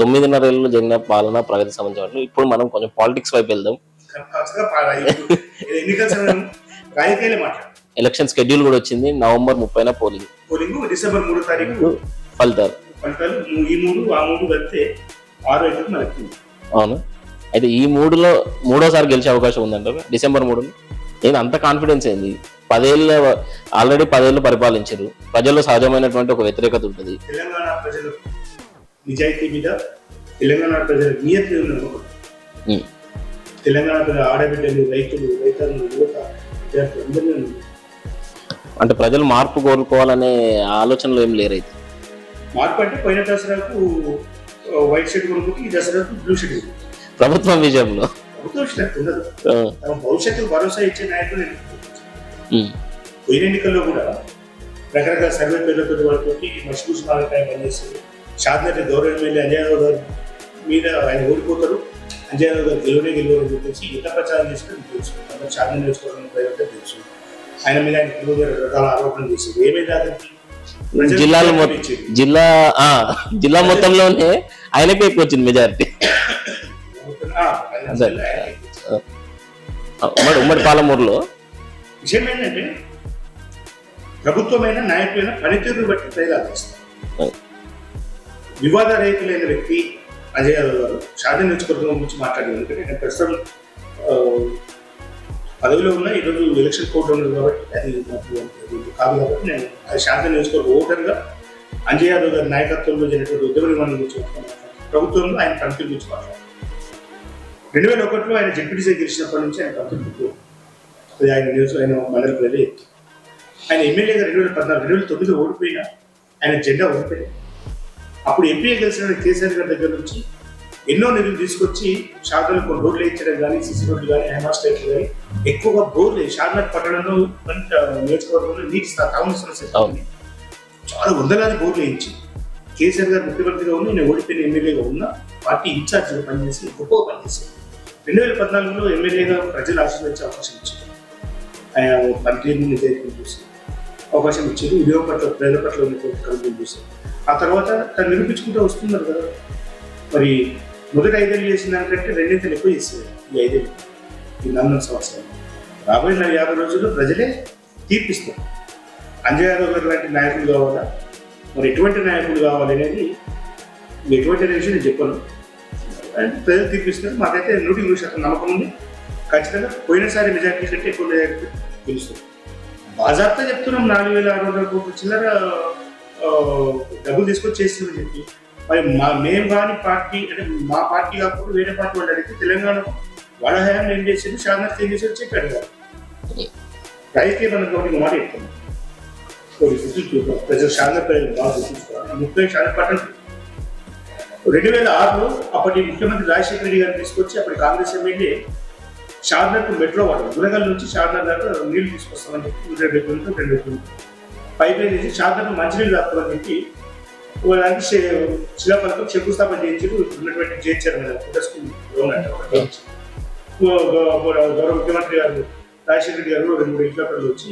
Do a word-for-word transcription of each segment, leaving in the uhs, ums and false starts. తొమ్మిదిన్నరేళ్లలో జరిగిన పాలన ప్రగతి సంబంధించిన ఇప్పుడు మనం కొంచెం పాలిటిక్స్ వైపు వెళ్దాం. ఎలక్షన్ షెడ్యూల్ కూడా వచ్చింది. నవంబర్ ముప్పైన పోలింగ్ పోలింగ్ డిసెంబర్ మూడో తారీఖు ఫలితాలు ఫలితాలు ఈ మూడు ఆ మూడు కలిస్తే ఆరు ఐదు మనకి అవును. అయితే ఈ మూడులో మూడోసారి గెలిచే అవకాశం ఉందంట డిసెంబర్ మూడులో. నేను అంత కాన్ఫిడెన్స్ అయింది. పదేళ్ళ ఆల్రెడీ పదేళ్ళు పరిపాలించారు. ప్రజల్లో సహజమైనటువంటి ఒక వ్యతిరేకత ఉంటుంది. తెలంగాణ ప్రజలు నిజాయితీ మీద, తెలంగాణ ప్రజల నియతి మీద, తెలంగాణ ప్రజల ఆడబిడ్డలు, రైతులు, రైతాంగం, యువత, విద్యార్థులు అందరినీ అంటే ప్రజలు మార్పు కోరుకోవాలనే ఆలోచనలు ఏం లేరు. అయితే మార్పు అంటే పోయిన దసరాకు వైట్ షర్ట్ కొనుక్కుంటే ఈ దసరాకు బ్లూ షర్ట్. ప్రభుత్వం విజయంలో భవిష్యత్తు భరోసా ఇచ్చే నాయకులు పోయిన ఎన్నికల్లో కూడా రకరకాల సర్వే పేర్లతో వాళ్ళతోటి మషూర్ సమాధానం పనిచేస్తారు. షాద్నగర్ గౌరవ ఎమ్మెల్యే అంజయ్యరావు గారు మీద ఆయన ఓడిపోతారు, అంజయ్యరావు గారు గెలువనే గెలువని చెప్పేసి ఎంత ప్రచారం చేసినా తెలుసు. షాద్నగర్ నేర్చుకోవడం తెలుసు. ఆయన మీద ఆయన గెలువ రకాల ఆరోపణలు చేశారు. ఏమైనా జిల్లాలో జిల్లా జిల్లా మొత్తంలోనే ఆయనకే ఎక్కువ వచ్చింది మెజారిటీ. ఉమ్మడి ఉమ్మడి పాలమూరులో విషయం ఏంటంటే ప్రభుత్వమైన నాయకులైన పనితీరును బట్టి ప్రజలు ఆదేస్తారు. వివాద రహితులైన వ్యక్తి అజయ్ యాదవ్ గారు షాద్నగర్ నియోజకవర్గం గురించి మాట్లాడారు. ఎందుకంటే నేను ప్రస్తుతం పదవిలో ఉన్న ఈరోజు ఎలక్షన్ కోడ్ ఉండదు కాబట్టి అది కాదు. కాబట్టి నేను అది షాద్నగర్ నియోజకవర్గ ఓటర్గా అజయ్ యాదవ్ గారి నాయకత్వంలో జరిగినటువంటి ఉద్యమ నిర్మాణం గురించి మాట్లాడారు. ప్రభుత్వంలో ఆయన పనితీరు గురించి మాట్లాడారు. రెండు వేల ఒకటిలో ఆయన జెడ్పీటీసీ గెలిచినప్పటి నుంచి ఆయన పనితీరు అది ఆయన న్యూస్ ఆయన మండలి ప్రజలు ఎక్కి ఆయన ఎమ్మెల్యేగా రెండు వేల పద్నాలుగు రెండు వేల తొమ్మిదిలో ఓడిపోయినా ఆయన జెండా ఓడిపోయాయి. అప్పుడు ఎంపీఏ గెలిచిన కేసీఆర్ గారి దగ్గర నుంచి ఎన్నో నిధులు తీసుకొచ్చి షాద్నగర్ కొన్ని రోడ్లు వేయించడం కానీ, సిసి రోడ్లు కానీ, హైమా స్టేట్లు కానీ, ఎక్కువగా బోర్లు షాద్నగర్ పట్టణంలో నియోజకవర్గంలో నీటి తాము సమస్య చాలా వందలాది బోర్లు వేయించి కేసీఆర్ గారు ముఖ్యమంత్రిగా ఉన్న నేను ఓడిపోయిన ఎమ్మెల్యేగా ఉన్న పార్టీ ఇన్ఛార్జ్గా పనిచేసి గొప్పగా పనిచేశాను. రెండు వేల పద్నాలుగులో ఎమ్మెల్యేగా ప్రజలు ఆశీర్వదించే అవకాశం ఇచ్చారు. ఆయన పనితీరుని నిజాయితీని చూసి అవకాశం ఇచ్చేది. ఉద్యోగ పట్ల ప్రజల పట్ల ఉన్నటువంటి కమిటీని చూసి ఆ తర్వాత తను నిరూపించుకుంటూ వస్తున్నారు కదా. మరి మొదటి ఐదేళ్ళు చేసిన దానికంటే రెండేళ్ళు ఎక్కువ చేసేది. ఈ ఐదేళ్ళు ఈ నాలుగు సంవత్సరాలు రాబోయే యాభై రోజుల్లో ప్రజలే తీర్పిస్తారు. అంజయ్య యాదవ్ గారు లాంటి నాయకులు కావాలా, మరి ఎటువంటి నాయకులు కావాలి అనేది ఎటువంటి అనే విషయం నేను చెప్పాను. ప్రజలు తీర్పిస్తారు. మాకైతే నూటి నూరు శాతం నమ్మకం ఉంది. ఖచ్చితంగా పోయినసారి మెజార్టీ కంటే ఎక్కువ మెజార్టీ గెలుస్తుంది. బాజాబ్తా చెప్తున్నాం. నాలుగు వేల ఆరు వందల కోట్లు చిల్లర డబ్బులు తీసుకొచ్చి చేస్తుందని చెప్పి మరి మా మేము కానీ పార్టీ అంటే మా పార్టీ కాకుండా వేరే పార్టీ వాళ్ళు అడిగితే తెలంగాణ వాళ్ళ హయాంలో ఏం చేశారు, షాద్నగర్ ఏం చేశారు చెప్పాడు. రైతులే మనం కొన్ని మాట చెప్తున్నాం. ప్రజలు షాద్నగర్ ప్రజలు బాగా గుర్తుంచుకోవాలి. ముప్పై షాద్నగర్ పట్టణం రెండు వేల ఆరులో అప్పటి ముఖ్యమంత్రి రాజశేఖర రెడ్డి గారిని తీసుకొచ్చి అప్పటి Congress MLA Shadnagar metro water గురగల్ నుంచి షాద్నగర్ నీళ్లు తీసుకొస్తామని చెప్పి రెండు రెండు పైప్ లైన్ చేసి షాద్నగర్ మంచినీళ్ళు రాస్తామని చెప్పి వాళ్ళకి శిలాఫలకం శంకుస్థాపన చేయించారు. ఉన్నటువంటి చేయించారు గౌరవ ముఖ్యమంత్రి గారు రాజశేఖర రెడ్డి గారు రెండు మూడు ఇంట్లో వచ్చి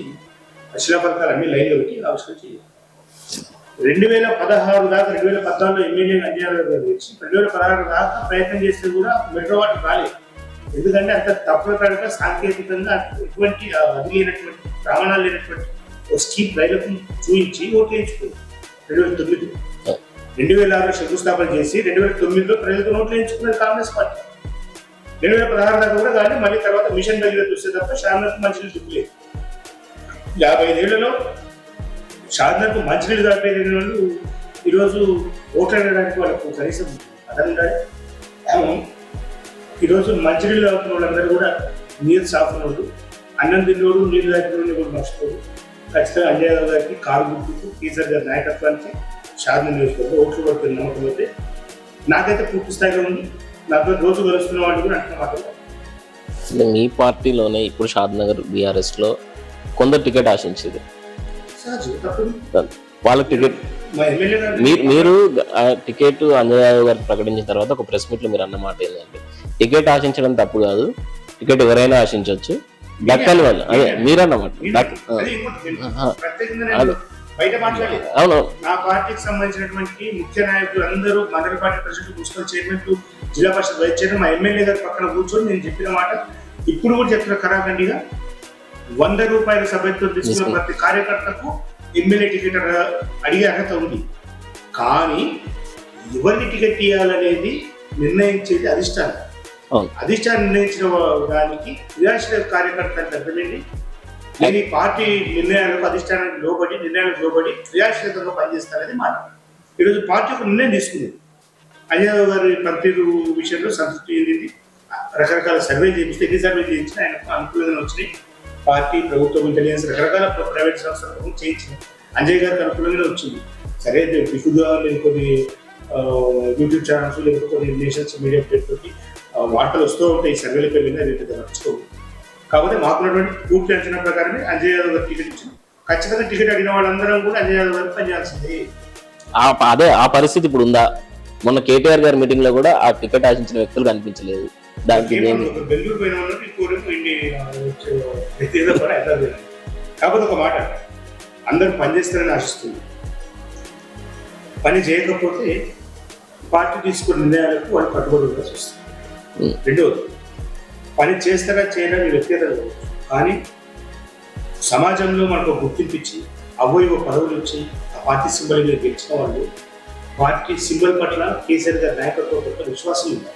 శిలాఫలకాలు అన్ని లైన్లో పెట్టి ఆవిష్కరించి రెండు వేల పదహారు దాకా రెండు వేల పద్నాలుగులో ఎమ్మెల్యే అంజయ్య గారు వచ్చి రెండు వేల పదహారు దాకా ప్రయత్నం చేస్తే కూడా మెట్రో వాటర్ రాలేదు. ఎందుకంటే అంత తప్పుడు కనుక సాంకేతికంగా ఎటువంటి అది లేనటువంటి ప్రమాణాలు లేనటువంటి ఒక స్కీమ్ రైళ్లకు చూపించి ఓట్లు వేయించుకుంది. రెండు వేల తొమ్మిది రెండు వేల ఆరులో శంకుస్థాపన చేసి రెండు వేల తొమ్మిదిలో ప్రజలకు ఓట్లు వేయించుకున్నారు కాంగ్రెస్ పార్టీ. రెండు వేల పదహారు దాకా కూడా కానీ మళ్ళీ తర్వాత మిషన్ బయలు చూస్తే తప్ప షాద్నగర్కు మంచినీళ్ళు దిక్కులేదు. యాభై ఐదేళ్లలో షాద్నగర్కు మంచినీళ్ళు దాటిపోయిన వాళ్ళు ఈరోజు ఓట్లు అడగడానికి వాళ్ళకు కనీసం అదనంగా ఈరోజు మంచినీళ్ళు తాగుతున్న వాళ్ళందరూ కూడా నీరు సాఫ్నోడు అన్నం తిన్నోడు నీళ్ళు తాగినోడు కూడా మర్చిపోడు. ఖచ్చితంగా అంజయ్య యాదవ్ గారికి కారు గుర్తుకు కేసీఆర్ గారి నాయకత్వానికి షాద్నగర్ నియోజకవర్గం ఓట్లు పడుతున్న నమ్మకం అయితే నాకైతే పూర్తి స్థాయిగా ఉంది. నాతో రోజు గెలుస్తున్న వాళ్ళు కూడా అంటున్న మాట మీ పార్టీలోనే ఇప్పుడు షాద్నగర్ బీఆర్ఎస్లో కొందరు టికెట్ ఆశించేది వాళ్ళకి టికెట్ మీరు టికెట్ అంజయ్య యాదవ్ గారు ప్రకటించిన తర్వాత ఒక ప్రెస్ మీట్లో మీరు అన్నమాట ఏంటంటే టికెట్ ఆశించడం తప్పు కాదు, టికెట్ ఎవరైనా ఆశించవచ్చు, దక్కని వాళ్ళు అదే మీరన్నమాట. బయట మాట్లాడి నా పార్టీకి సంబంధించినటువంటి ముఖ్య నాయకులు అందరూ మండల పార్టీ ప్రెసిడెంట్ మున్సిపల్ చైర్మన్ జిల్లా పరిషత్ వైస్ చైర్మన్ మా ఎమ్మెల్యే గారి పక్కన కూర్చొని నేను చెప్పిన మాట ఇప్పుడు కూడా చెప్తున్నా ఖరాఖండిగా, వంద రూపాయల సభ్యత్వం తీసుకున్న ప్రతి కార్యకర్తకు ఎమ్మెల్యే టికెట్ అడిగే అర్హత ఉంది. కానీ ఎవరిని టికెట్ ఇవ్వాలనేది నిర్ణయించేది అధిష్టానం. అధిష్టానం నిర్ణయించిన దానికి క్రియాశీల కార్యకర్తలు తగ్గలేని నేను ఈ పార్టీ నిర్ణయాలకు అధిష్టానానికి లోబడి నిర్ణయాలకు లోబడి క్రియాశీలతలో పనిచేస్తానని మాట. ఈరోజు పార్టీ ఒక నిర్ణయం తీసుకుంది. అజయరావు గారి పనితీరు విషయంలో సంతృప్తి చెందింది. రకరకాల సర్వే చేయించి ఎన్ని సర్వే చేయించినా ఆయనకు అనుకూలంగా వచ్చినాయి. పార్టీ ప్రభుత్వం ఇంటెలిజెన్స్ రకరకాల ప్రైవేట్ సంస్థలు చేయించింది. అంజయ్ గారికి అనుకూలంగానే వచ్చింది. సరే విఫుగా నేను కొన్ని యూట్యూబ్ ఛానల్స్ లేకపోతే కొన్ని నేషన్స్ మీడియా తోటి వార్తలు వస్తూ ఉంటాయి. సర్వేల పేరు మీద రేపు వస్తూ ఉంటాయి. కాకపోతే మాకున్నటువంటి పూర్తి అంచనా ప్రకారమే అంజయ్ యాదవ్ గారు టికెట్ ఇచ్చింది. ఖచ్చితంగా టికెట్ అడిగిన వాళ్ళందరం కూడా అంజయ్ యాదవ్ గారికి పనిచేయాల్సింది. అదే ఆ పరిస్థితి ఇప్పుడు ఉందా? మొన్న కేటీఆర్ గారి మీటింగ్ లో కూడా ఆ టికెట్ ఆశించిన వ్యక్తులు కనిపించలేదు. దానికి బెంగళూరు పోయిన వాళ్ళకి కోరిక. కాకపోతే ఒక మాట, అందరూ పనిచేస్తారని ఆశిస్తుంది. పని చేయకపోతే పార్టీ తీసుకున్న నిర్ణయాలకు వాళ్ళు కట్టుబడి ఉండాల్సి వస్తుంది. రెండవది, పని చేస్తారా చేయరా వ్యక్తిగత, కానీ సమాజంలో మనకు గుర్తింపు ఇచ్చి అవయవ పదవులు వచ్చి ఆ పార్టీ సింబల్ మీద గెలిచిన వాళ్ళు పార్టీ సింబల్ పట్ల కేసీఆర్ గారి నాయకత్వం పట్ల విశ్వాసం ఉంది.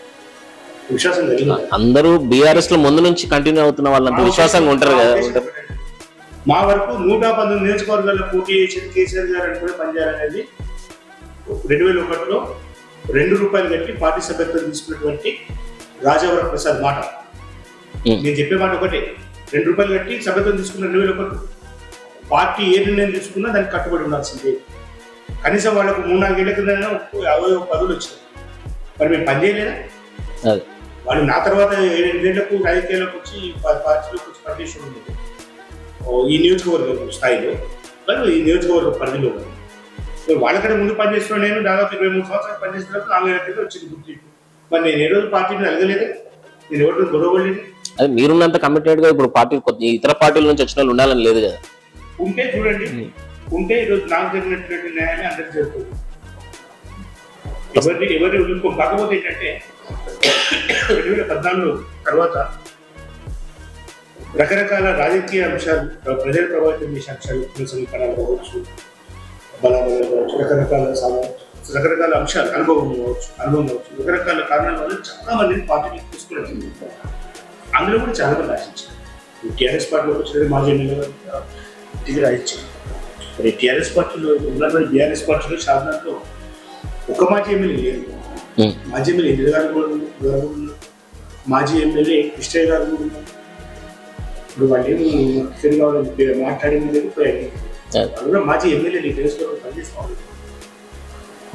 విశ్వాసం కలిగిన అందరూ బీఆర్ఎస్ లో ముందు నుంచి కంటిన్యూ అవుతున్న వాళ్ళంతా విశ్వాసంగా ఉంటారు కదా. మా వరకు నూట పంతొమ్మిది నియోజకవర్గాల్లో పోటీ చేసేది కేసీఆర్ గారు అని కూడా పనిచేయాలనేది రెండు వేల ఒకటిలో రెండు రూపాయలు కట్టి పార్టీ సభ్యత్వం తీసుకున్నటువంటి రాజావరం ప్రసాద్ మాట. నేను చెప్పే మాట ఒకటే, రెండు రూపాయలు కట్టి సభ్యత్వం తీసుకున్న రెండు వేల ఒకటి పార్టీ ఏ నిర్ణయం తీసుకున్నా దానికి కట్టుబడి ఉండాల్సిందే. కనీసం వాళ్ళకు మూడు నాలుగేళ్ల కింద యాభై పదవులు వచ్చాయి. మరి మేము పని చేయలేదా? వాళ్ళు నా తర్వాత ఏడేళ్లకు రాజకీయాలకు వచ్చి పార్టీలోకి వచ్చి పనిచేస్తూ ఉండేది ఈ నియోజకవర్గం స్థాయిలో, మరి ఈ నియోజకవర్గం పరిధిలో ఉంది. వాళ్ళకంటే ముందు పనిచేస్తున్నాను. నేను దాదాపు ఇరవై మూడు సంవత్సరాలు పనిచేస్తున్నప్పుడు నాలుగు ఏళ్ళ కింద వచ్చింది గుర్తింపు. మరి నేను ఏ రోజు పార్టీని అడగలేదు, నేను ఎవరితో గొడవలేదు. అది మీరున్నంత కమిటెడ్ గా ఇప్పుడు పార్టీ ఇతర పార్టీల నుంచి వచ్చిన వాళ్ళు ఉండాలని లేదు కదా. ఉంటే చూడండి, ఉంటే ఈరోజు నాకు జరిగినటువంటి న్యాయాన్ని అందరికి జరుగుతుంది. ఎవరిని ఎవరిని వదులుకో. కాకపోతే ఏంటంటే రెండు వేల పద్నాలుగు తర్వాత రకరకాల రాజకీయ అంశాలు, ప్రజలు ప్రభావితం చేసే అంశాలు, సమీకరణాలు కావచ్చు, బలాబలం కావచ్చు, రకరకాల రకరకాల అంశాలు, అనుభవం కావచ్చు అనుభవం కావచ్చు రకరకాల కారణాల వల్ల చాలా మందిని పార్టీని తీసుకుని అందులో కూడా చాలా మంది ఆశించారు. టీఆర్ఎస్ పార్టీలో వచ్చినది మాజీ ఎమ్మెల్యే దిగి రాయించారు. మరి టీఆర్ఎస్ పార్టీలో ఉన్నటువంటి బీఆర్ఎస్ పార్టీలో సాధారణతో ఒక మాజీ ఎమ్మెల్యే లేదు. మాజీ ఎమ్మెల్యే ఇందిరా గారు కూడా గారు ఉన్నారు, మాజీ ఎమ్మెల్యే కృష్ణయ్య గారు కూడా ఉన్నారు. ఇప్పుడు వాళ్ళు మాట్లాడింది వాళ్ళు కూడా మాజీ ఎమ్మెల్యేలు ఈ దేశంలో పనిచేసుకోవాలి.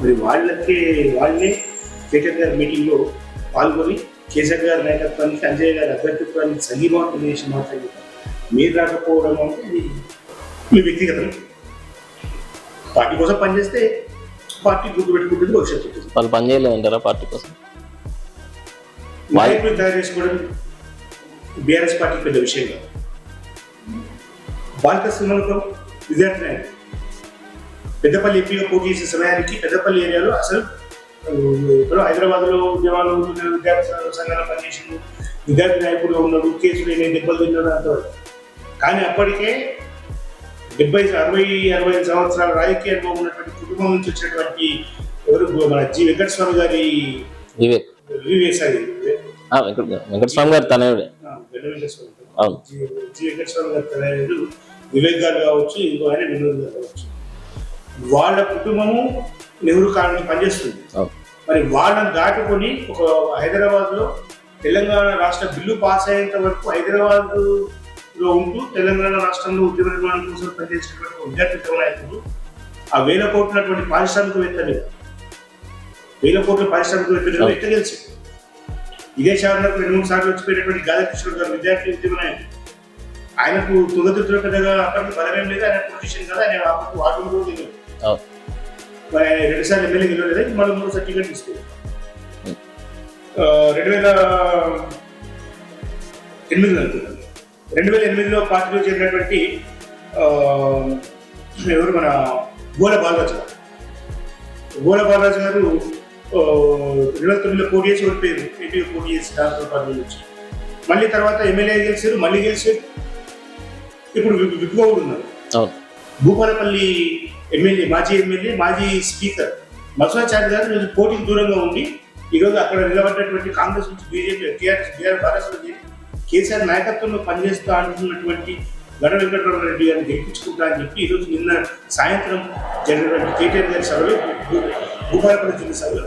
మరి వాళ్ళకి వాళ్ళే కేటీఆర్ గారి మీటింగ్లో పాల్గొని కేసీఆర్ గారి నాయకత్వానికి అంజయ్ గారి అభ్యర్థిత్వానికి సంఘీభావం చేసి మాట్లాడి మీరు రాకపోవడం అంటే అది మీ వ్యక్తిగతం. పార్టీ కోసం పనిచేస్తే పార్టీ గుర్తు పెట్టుకుంటుంది, భవిష్యత్తు వాళ్ళు పనిచేయలేదంటారా? పార్టీ కోసం నాయకులు తయారు చేసుకోవడం బీఆర్ఎస్ పార్టీ పెద్ద విషయం కాదు. బాలిక సినిమాలతో విద్యార్థి నాయకులు పెద్దపల్లి ఎంపీగా పోటీ చేసే సమయానికి పెద్దపల్లి ఏరియాలో అసలు ఇప్పుడు హైదరాబాద్లో ఉద్యమాలు ఉంటున్నారు, విద్యార్థి సంఘాల పనిచేసిండు, విద్యార్థి నాయకుడుగా ఉన్నాడు, కేసులు ఏమైనా దెబ్బలు తిన్నాడు అంతవరకు. కానీ అప్పటికే డెబ్బై అరవై అరవై ఐదు సంవత్సరాల రాజకీయ అనుభవం ఉన్నటువంటి కుటుంబం నుంచి వచ్చినటువంటి ఎవరు మన జి వెంకటస్వామి గారి వెంకటస్వామి గారు తనయుడు జి వెంకటస్వామి గారి తనయుడు వివేక్ గారు కావచ్చు, ఇంకో ఆయన వినోద్ గారు కావచ్చు. వాళ్ళ కుటుంబము నెహ్రూ కాలనీ పనిచేస్తుంది. మరి వాళ్ళని దాటుకొని ఒక హైదరాబాద్లో తెలంగాణ రాష్ట్ర బిల్లు పాస్ అయ్యేంత వరకు హైదరాబాద్లో ఉంటూ తెలంగాణ రాష్ట్రంలో ఉద్యమ నిర్మాణం కోసం పనిచేసినటువంటి విద్యార్థి నాయకులు ఆ వేల కోట్లటువంటి పారిశ్రామికవేత్తలు వేల కోట్ల పారిశ్రామికవేత్తలు ఎట్లా తెలుసు? ఇదే శాఖలకు రెండు మూడు సార్లు వచ్చిపోయినటువంటి గాధాకిషోర్ గారు విద్యార్థి ఉద్యమ నాయకులు. ఆయనకు తుగతులు పెద్దగా అప్పటికి బలమేం లేదు. ఆయన పొజిషన్ కదా, ఆయన అప్పటికి వాటర్ కూడా లేదు. రెండుసార్లు ఎమ్మెల్యే గెలవలేదా, మళ్ళీ మూడోసారి టికెట్ తీసుకోలేదు. రెండు వేల ఎనిమిదిలో అనుకున్నాను రెండు వేల ఎనిమిదిలో పార్టీలో చేరినటువంటి ఎవరు మన గోల బాలరాజు గోల బాలరాజు గారు రెండు వేల తొమ్మిదిలో పోటీ చేసి ఓడిపోయారు. ఎన్టీఏ పోటీ చేసి దాంతో పార్టీ వచ్చి మళ్ళీ తర్వాత ఎమ్మెల్యే గెలిచారు, మళ్ళీ గెలిచారు. ఇప్పుడు విప్పు ఉన్నారు. భూపాలపల్లి ఎమ్మెల్యే, మాజీ ఎమ్మెల్యే, మాజీ స్పీకర్ మధ్వాచార్య గారు పోటీకి దూరంగా ఉండి ఈరోజు అక్కడ నిలబడ్డటువంటి కాంగ్రెస్ నుంచి BJP, TRS, BR Bharat KCR నాయకత్వంలో పనిచేస్తూ అంటున్నటువంటి గడ వెంకటరమణ రెడ్డి గారిని గెలిపించుకుంటా అని చెప్పి ఈరోజు నిన్న సాయంత్రం జరిగినటువంటి కేటీఆర్ గారి సభలో భూపాలపల్లి జిల్లా సభలో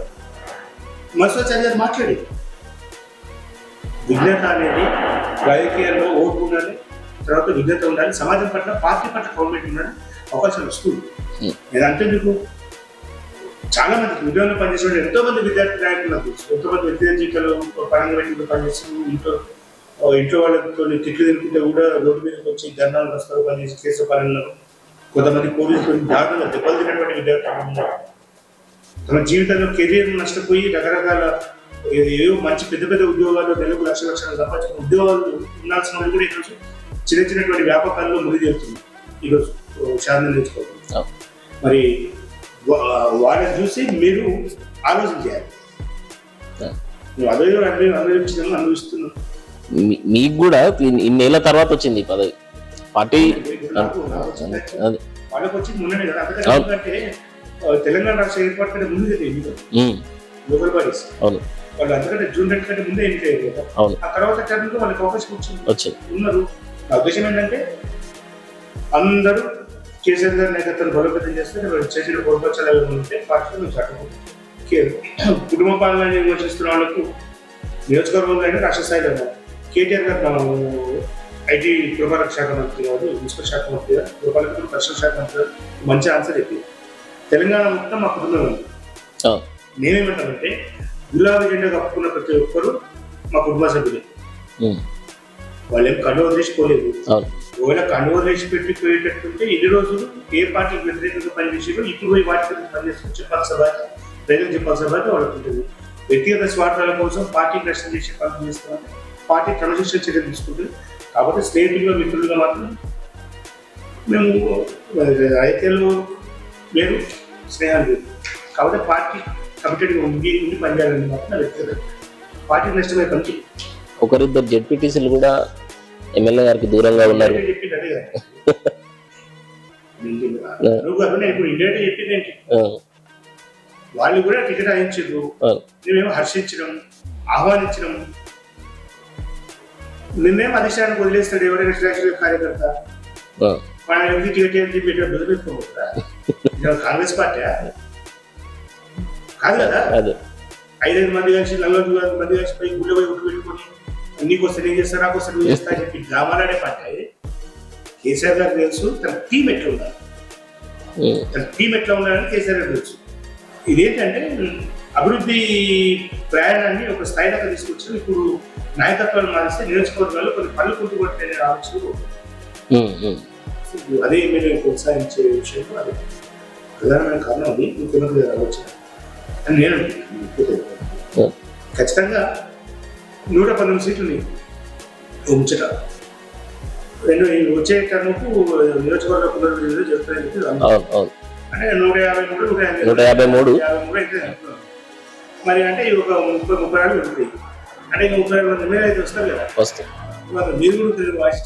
మధ్వాచార్య గారు మాట్లాడేది విజ్ఞత అనేది రాజకీయాల్లో ఓటు ఉండాలి, తర్వాత విజ్ఞత ఉండాలి, సమాజం పట్ల, పార్టీ పట్ల, గవర్నమెంట్ ఉండాలి, అవకాశాలు వస్తుంది. ఏదంటే మీకు చాలా మంది ఉద్యోగంలో పనిచేసిన ఎంతో మంది విద్యార్థి నాయకులు నాకు తెలుసు. ఎంతోమంది విద్యార్థికలు పరంగా వ్యక్తులు పనిచేస్తున్నారు. ఇంట్లో ఇంట్లో వాళ్ళతో తిట్లు తిరుగుతుంటే కూడా రోడ్డు మీదకి వచ్చి ధర్నాలు వస్తారు, పనిచేసి చేసే పనులు. కొంతమంది పోలీసులు దారుణంగా దెబ్బలు తినటువంటి విద్యార్థులు ఉన్నారు. తమ జీవితంలో కెరీర్ నష్టపోయి రకరకాల ఏవో మంచి పెద్ద పెద్ద ఉద్యోగాలు నెలకు లక్ష లక్షలు సంపాదించిన ఉద్యోగాలు ఉండాల్సిన వాళ్ళు కూడా ఈరోజు చిన్న చిన్నటువంటి వ్యాపకాల్లో ముడి చేరుతుంది. ఈరోజు సాధన నేర్చుకోవాలి. మరి వాళ్ళని చూసి మీరు ఆలోచన చేయాలి. నువ్వు అదే అనుభవించిన అనుభవిస్తున్నావు. మీకు కూడా ఇన్నేళ్ళ తర్వాత వచ్చింది పదవి, పార్టీ వాళ్ళకి వచ్చి మొన్ననే కదా. ఎందుకంటే తెలంగాణ రాష్ట్ర ఏర్పాటు ముందు లోకల్ బాడీస్ వాళ్ళు అందుకంటే జూన్ రెండు కంటే ముందే ఎన్నిక అయిపోతారు. ఆ తర్వాత టర్మ్ లో వాళ్ళకి అవకాశం వచ్చింది ఉన్నారు. నా ఉద్దేశం ఏంటంటే అందరూ కేసీఆర్ గారి నేతృత్వాన్ని బలోపేతం చేస్తే చేసిన కోరుకోవచ్చాలి ఉంటే పార్టీలో చట్టం కుటుంబ పాలన నిర్వహిస్తున్న వాళ్ళకు నియోజకవర్గంలో అంటే రాష్ట్ర స్థాయిలో ఉన్నారు. కేటీఆర్ గారు మనం ఐటీ పురపాలక శాఖ మంత్రి కాదు, మున్సిపల్ శాఖ మంత్రి గారు, పురపాలక పరిశ్రమ శాఖ మంత్రి గారు మంచి ఆన్సర్ చెప్పింది. తెలంగాణ మొత్తం మా కుటుంబం ఉంది. నేనేమంటానంటే గులాబీ జెండా కప్పుకున్న ప్రతి ఒక్కరు మా కుటుంబ సభ్యులే. వాళ్ళేం కండువ తీసుకోలేదు. ఒకవేళ కండువ తీసి పెట్టి పోయేటట్టుంటే ఎన్ని రోజులు ఏ పార్టీకి వ్యతిరేకంగా పనిచేసేదో ఇప్పుడు పోయి వాటి పనిచేసుకుని చెప్పాల్సిన బాధ్యత, ప్రజలకు చెప్పాల్సిన బాధ్యత వాళ్ళకు ఉంటుంది. వ్యక్తిగత స్వార్థాల కోసం పార్టీ ప్రశ్న చేసే పనులు చేస్తామని పార్టీ క్రమశిక్షణ చర్యలు తీసుకుంటుంది. కాకపోతే స్నేహితులుగా, మిత్రులుగా మాత్రం మేము రైతులు లేదు, స్నేహాలు లేదు. కాబట్టి పార్టీ కమిటెడ్గా ఉండి ఉండి పనిచేయాలని మాత్రం వ్యక్తిగత పార్టీ నష్టమే పని. ఒకరిద్దరు జెడ్పీటీసీలు కూడా ఎమ్మెల్యే గారికి దూరంగా ఉన్నారు. వాళ్ళు కూడా టికెట్ ఆయించారు, మేమేమో హర్షించడం, ఆహ్వానించడం. నిన్నేమో అధిష్టానికి వదిలేస్తాడు ఎవరైనా శ్రేష్ఠ కార్యకర్త. మనం ఎందుకు టికెట్ పెట్టాడు వదిలిపెట్టుకోకుండా? కాంగ్రెస్ పార్టీ కాదు కదా. ఐదైదు మంది కలిసి, నలభై మంది కలిసి పోయి గుళ్ళ పోయి ఉట్టు పెట్టుకొని నీకు వస్తే నేను చేస్తాను, నాకు వస్తే నువ్వు చేస్తా అని చెప్పి గ్రామాలనే పడ్డాయి. కేసీఆర్ గారు తెలుసు తన టీం ఎట్లా ఉన్నారు, తన టీం ఎట్లా ఉన్నారని కేసీఆర్ గారు తెలుసు. ఇదేంటంటే అభివృద్ధి ప్రయాణాన్ని ఒక స్థాయి దాకా తీసుకొచ్చిన ఇప్పుడు నాయకత్వాన్ని మారిస్తే నియోజకవర్గాల్లో కొన్ని పనులు కొట్టుకుంటే ఆలోచన అదే మీరు ప్రోత్సహించే విషయంలో అది ప్రధానమైన కారణం. అది ముఖ్యమంత్రి గారు ఆలోచన అని నేను ఖచ్చితంగా నూట పన్నెండు సీట్లని ఉంచట రెండు వచ్చే టర్ముకు నియోజకవర్గ పునర్విధులు చెప్తాయి అంటే నూట యాభై మూడు నూట యాభై మూడు యాభై మూడు అయితే మరి అంటే ఒక ముప్పై ముప్పై నాలుగు ఉంటాయి. అంటే ఇంకా ముప్పై నాలుగు వందల అయితే వస్తారు కదా, వస్తాయి. మీరు కూడా తెలుగు వాయిస్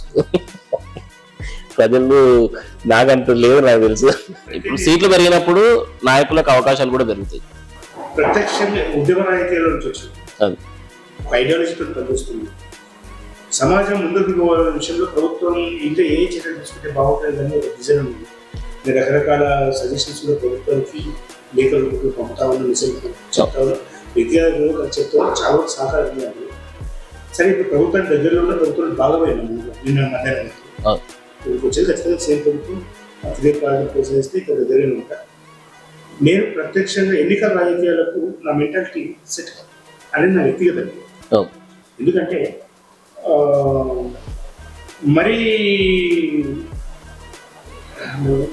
ప్రజలు నాకంటూ లేదు నాకు తెలుసు. ఇప్పుడు సీట్లు పెరిగినప్పుడు నాయకులకు అవకాశాలు కూడా పెరుగుతాయి. ప్రత్యక్షంగా ఉద్యమ నాయకుల నుంచి వచ్చింది ఐడియాలజీతో పనిచేస్తుంది. సమాజం ముందుకు పోవాలనే విషయంలో ప్రభుత్వం ఇంకా ఏ చర్యలు తీసుకుంటే బాగుంటుందని ఒక డిజైన్ ఉంది. నేను రకరకాల సజెషన్స్ కూడా ప్రభుత్వానికి లేఖలు పంపుతామని మెసేజ్ చెప్తాను. విద్యార్థులు చెప్తాను చాలా సహకారం. సరే ఇప్పుడు ప్రభుత్వానికి దగ్గరలో ఉన్న ప్రభుత్వానికి బాగోలేదు నిన్న మధ్యాహ్నం ఇక్కడికి వచ్చేది ఖచ్చితంగా సేమ్ ప్రభుత్వం అతిథి పాలన ప్రోత్సహిస్తే ఇక్కడ దగ్గరే ఉంటాను. నేను ప్రత్యక్షంగా ఎన్నికల రాజకీయాలకు నా మెంటాలిటీ సెట్ కాదు అనేది నా వ్యక్తిగత. ఎందుకంటే మరీ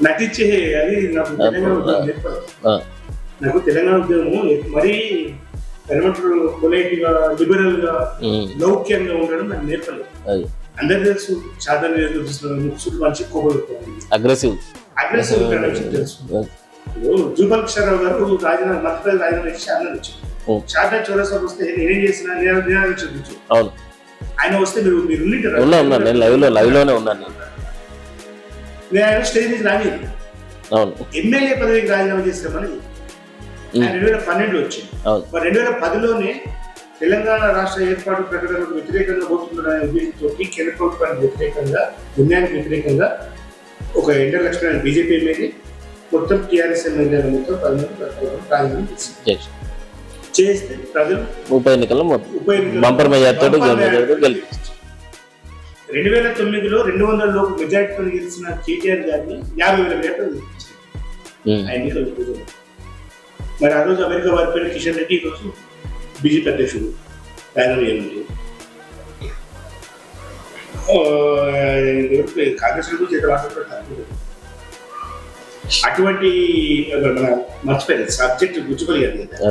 నటించే అది నాకు తెలంగాణ ఉద్యోగం నేర్పదు. నాకు తెలంగాణ ఉద్యోగము మరీ ఎలమెంటరీ పొలైట్గా, లిబరల్గా, లౌక్యంగా ఉండడం నాకు నేర్పలేదు. అందరి తెలుసు సాధారణ మంచి కోపం అగ్రెసివ్ అగ్రెసివ్ గా నడిచింది తెలుసు. జూపల్ కిషోర్ రావు గారు రాజీనామా మధ్యప్రదేశ్ రాజీనామా చేసి అన్న వచ్చింది. షార్ట్ చౌరసాకు వస్తే నేనేం చేసినా నేను చూపించు ఆయన వస్తే మీరు మీరు నేను ఆయన స్టేజ్ నుంచి రాని ఎమ్మెల్యే పదవికి రాజీనామా చేస్తామని ఆయన రెండు వేల పన్నెండులో వచ్చింది. మరి రెండు వేల పదిలోనే తెలంగాణ రాష్ట్ర ఏర్పాటు ప్రకటనకు వ్యతిరేకంగా పోతుందనే ఉద్దేశంతో కేంద్ర ప్రభుత్వానికి వ్యతిరేకంగా నిర్ణయానికి వ్యతిరేకంగా ఒక ఎంటర్ లక్షణాన్ని బీజేపీ ఎమ్మెల్యే మొత్తం టీఆర్ఎస్ ఎమ్మెల్యేల మొత్తం రాజీనామా చేసింది. చేస్తే ప్రజలు ఉప ఎన్నికల్లో ఉప ఎన్నికలు రెండు వేల తొమ్మిదిలో రెండు వందల లోపు మెజార్టీతో గెలిచిన కేటీఆర్ గారిని యాభై వేల మేరకు ఆ ఎన్నికలు. మరి ఆ రోజు అమెరికా వారిపోయిన కిషన్ రెడ్డి ఈరోజు బీజేపీ అధ్యక్షుడు రాజీనామా కాంగ్రెస్ మాట్లాడుతున్నారు. అటువంటి మన మర్చిపోయారు సబ్జెక్ట్ జూపల్లి గారి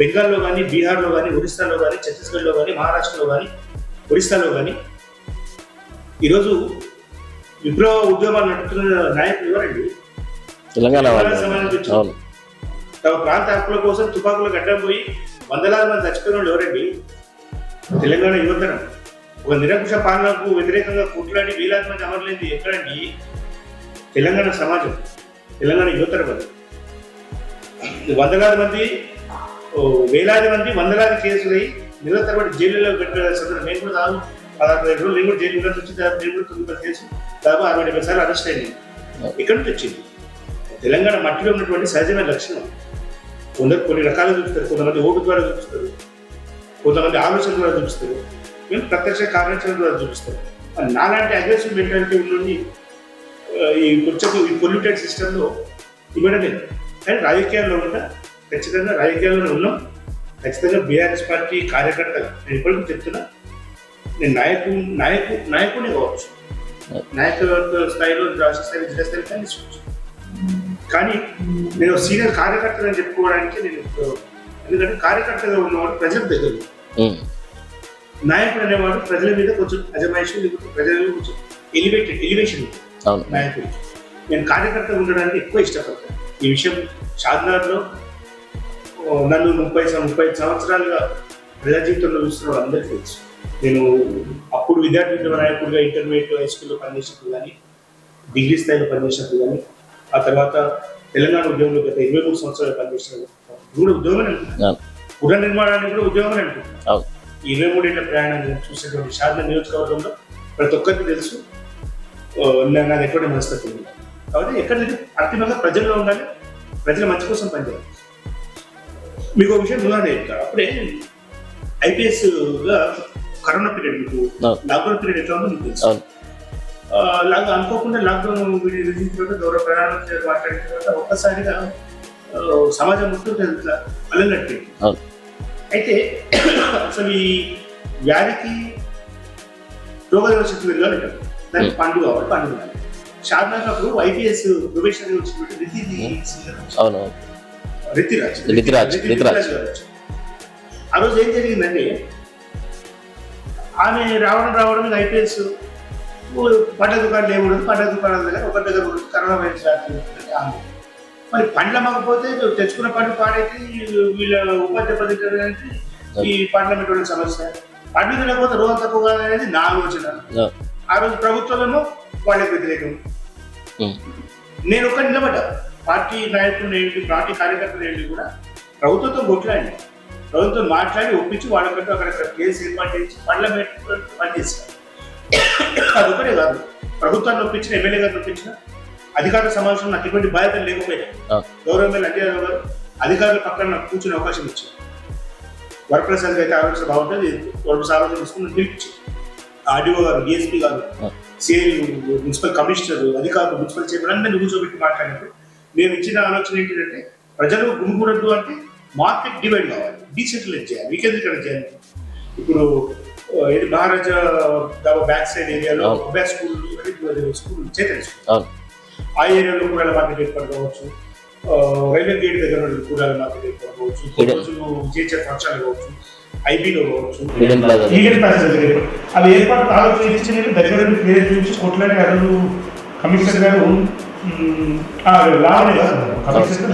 బెంగాల్లో కానీ బీహార్లో కానీ ఒరిస్సాలో కానీ ఛత్తీస్గఢ్లో కానీ మహారాష్ట్రలో కానీ ఒరిస్సాలో కానీ ఈరోజు విప్లవ ఉద్యమాలు నడుపుతున్న నాయకులు ఎవరండి? తెలంగాణ తమ ప్రాంత హక్కుల కోసం తుపాకులు గడ్డపోయి వందలాది మంది చచ్చిపోయిన వాళ్ళు ఎవరండి? తెలంగాణ యువతరం. ఒక నిరంకుశ పాలనకు వ్యతిరేకంగా కొట్లాడి వేలాది మంది అమరులైంది ఎక్కడండి? తెలంగాణ సమాజం, తెలంగాణ యువతరం. వందలాది మంది వేలాది మంది వందలాది కేసులై నిల తరబడి జైలులో పెట్టిన సందర్భం. నేను కూడా కాదు పదహారు రోజులు నేను కూడా జైలు నుంచి నేను కూడా తొమ్మిది పది కేసు దాదాపు అరవై డెబ్బై సార్లు అరెస్ట్ అయింది. ఎక్కడి నుంచి వచ్చింది? తెలంగాణ మట్టిలో ఉన్నటువంటి సహజమైన లక్షణం. కొందరు కొన్ని రకాలు చూపిస్తారు, కొంతమంది ఓటు ద్వారా చూపిస్తారు, కొంతమంది ఆలోచన ద్వారా చూపిస్తారు, మేము ప్రత్యక్ష కార్యాచరణ ద్వారా చూపిస్తారు. నాలాంటి అగ్రెసివ్ మెంటాలిటీ ఉండి ఈ కొంచెం ఈ పొల్యూటెడ్ సిస్టంలో ఇవ్వడమే. కానీ రాజకీయాల్లో ఉంటా ఖచ్చితంగా రాజకీయాల్లోనే ఉన్నాం. ఖచ్చితంగా బీఆర్ఎస్ పార్టీ కార్యకర్తలు నేను ఇప్పటికీ చెప్తున్నా, నేను నాయకు నాయకు నాయకుడిని కావచ్చు, నాయకత్వ స్థాయిలో రాష్ట్ర స్థాయిలో జిల్లా స్థాయిలో కానీ తీసుకోవచ్చు. కానీ నేను సీనియర్ కార్యకర్తలు అని చెప్పుకోవడానికి నేను, ఎందుకంటే కార్యకర్తగా ఉన్నవాడు ప్రజల దగ్గర, నాయకుడు అనేవాడు ప్రజల మీద కొంచెం అజమాయిషి లేకపోతే ప్రజల మీద కొంచెం ఎలివేటెడ్ ఎలివేషన్ నాయకుడు. నేను కార్యకర్త ఉండడానికి ఎక్కువ ఇష్టపడతాను. ఈ విషయం షాద్నగర్లో నన్ను ముప్పై ముప్పై ఐదు సంవత్సరాలుగా ప్రజా జీవితంలో చూస్తున్న వాళ్ళు అందరికీ తెలుసు. నేను అప్పుడు విద్యార్థి ఉద్యమ నాయకుడిగా ఇంటర్మీడియట్ హై స్కూల్లో పనిచేసినప్పుడు కానీ డిగ్రీ స్థాయిలో పనిచేసినప్పుడు కానీ ఆ తర్వాత తెలంగాణ ఉద్యోగంలో గత ఇరవై మూడు సంవత్సరాలు పనిచేసినప్పుడు కూడా ఉద్యోగం అనుకుంటున్నాను. గృహ నిర్మాణానికి కూడా ఉద్యోగం అనుకుంటున్నాను. ఈ ఇరవై మూడేళ్ల ప్రయాణం చూసేటువంటి షాద్నగర్ నియోజకవర్గంలో ప్రతి ఒక్కరికి తెలుసు నాది ఎటువంటి మనస్తత్వం ఉంది. కాబట్టి ఎక్కడ లేదు అంతిమంగా ప్రజల్లో ఉండాలి, ప్రజల మంచి కోసం పనిచేయాలి. మీకు ఒక విషయం ఉదాహరణ చెప్తారు. అప్పుడే ఐపీఎస్గా కరోనా పీరియడ్ మీకు లాక్డౌన్ పీరియడ్ ఎట్లా ఉందో మీకు తెలుసు. లాక్ అనుకోకుండా లాక్డౌన్ విధించిన తర్వాత గౌరవ ప్రయాణం మాట్లాడిన తర్వాత ఒక్కసారిగా సమాజం మొత్తం ఇట్లా అలనట్టింది. అయితే అసలు ఈ వ్యాధికి రోగనిరోధక శక్తి కావాలి, దానికి పండు కావాలి, పండు కావాలి. షాద్నగర్ అప్పుడు ఐపీఎస్ ప్రొఫెషనల్ వచ్చినటువంటి ఆ రోజు ఏం జరిగిందంటే ఆమె రావడం రావడం మీద ఐపీఎస్ పండ్ల దుకాణాలు ఏముండదు, పండ్ల దుకాణాల దగ్గర ఒక దగ్గర ఉండదు కరోనా వైరస్ రాత్రి ఆమె మరి పండ్ల మాకపోతే తెచ్చుకున్న పండ్లు పాడైతే వీళ్ళ ఉపాధ్యాయ పద్ధతి ఈ పార్లమెంట్ సమస్య పండ్లు తినకపోతే రోగం తక్కువ కాదు అనేది నా ఆలోచన. ఆ రోజు ప్రభుత్వంలో వాళ్ళకి వ్యతిరేకం. నేను ఒక నిలబడ్డా పార్టీ నాయకులు ఏంటి పార్టీ కార్యకర్తలు ఏంటి కూడా ప్రభుత్వంతో కొట్లాడి ప్రభుత్వం మాట్లాడి ఒప్పించి వాళ్ళకంటూ అక్కడ కేసు ఏర్పాటు చేసి పార్లమెంట్ పనిచేస్తారు. అదొకటే కాదు, ప్రభుత్వాన్ని ఒప్పించిన ఎమ్మెల్యే గారిని ఒప్పించిన అధికారుల సమావేశం నాకు ఎటువంటి బాధ్యతలు లేకపోయినా గౌరవ ఎమ్మెల్యే అంజేరావు గారు అధికారుల పక్కన నాకు కూర్చునే అవకాశం ఇచ్చారు. వరప్రసాద్ అయితే ఆలోచన బాగుంటుంది, వరప్రసాద్ ఆలోచన తీసుకుని పిలిపించారు. ఆర్డీఓ గారు, డిఎస్పీ గారు, సిఐ, మున్సిపల్ కమిషనర్, అధికారులు, మున్సిపల్ చైర్మన్ అందరినీ కూర్చోబెట్టి మాట్లాడినప్పుడు నేను ఇచ్చిన ఆలోచన ఏంటంటే ప్రజలు గుమిగూడద్దు అంటే మార్కెట్ డివైడ్ కావాలి, డీసెంట్రలైజ్ చేయాలి, వికేంద్రీకరణ చేయాలి. ఇప్పుడు మహారాజా బ్యాక్ సైడ్ ఏరియాలో స్కూల్ స్కూల్ చేతన్ స్కూల్ ఆ ఏరియాలో కూరగాయల మార్కెట్ ఏర్పాటు కావచ్చు, రైల్వే గేట్ దగ్గర కూరగాయల మార్కెట్ ఏర్పాటు కావచ్చు, చేసే ఫంక్షన్లు కావచ్చు, ఐబీలో కావచ్చు, అవి ఏర్పాటు ఆలోచించి దగ్గర చూసి కొట్లాంటి అడుగు కమిషనర్ గారు లాభం కమిషనర్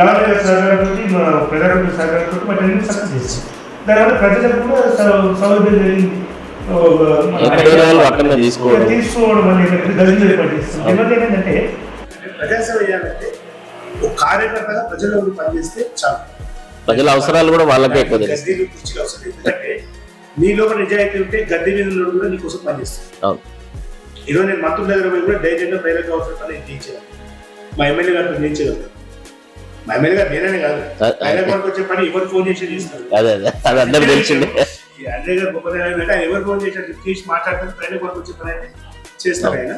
లాభం సహకారంతో మన ప్రజాకరణ సహకారంతో వాటి అన్ని సక్సెస్ చేసి దానివల్ల ప్రజలకు కూడా సౌలభ్యం జరిగింది. తీసుకోవడం అనేది గజలు ఏర్పాటిస్తుంది. ఎందుకంటే ఏంటంటే ప్రజాసేవ చేయాలంటే ఒక కార్యకర్తగా ప్రజల్లో పనిచేస్తే చాలు, ప్రజల అవసరాలు కూడా వాళ్ళకే ఎక్కువ. ఎందుకంటే నీలో నిజాయితీ ఉంటే గద్దె మీద కూడా నీకోసం పనిచేస్తాను. ఈరోజు నేను మంత్రుల దగ్గర పోయి కూడా ధైర్యంగా ప్రజలకు అవసరం చేయాలి. మా ఎమ్మెల్యే గారు నేను చేయగలను, మా ఎమ్మెల్యే గారు నేనే కాదు, ఆయన కొరకు వచ్చే పని ఎవరు ఫోన్ చేసి చేస్తారు. అన్నయ్య గారు గొప్పతనం ఏంటంటే ఆయన ఎవరు ఫోన్ చేశారు తీసి మాట్లాడతాను, ఆయన కొరకు వచ్చే పని అయితే చేస్తారు, ఆయన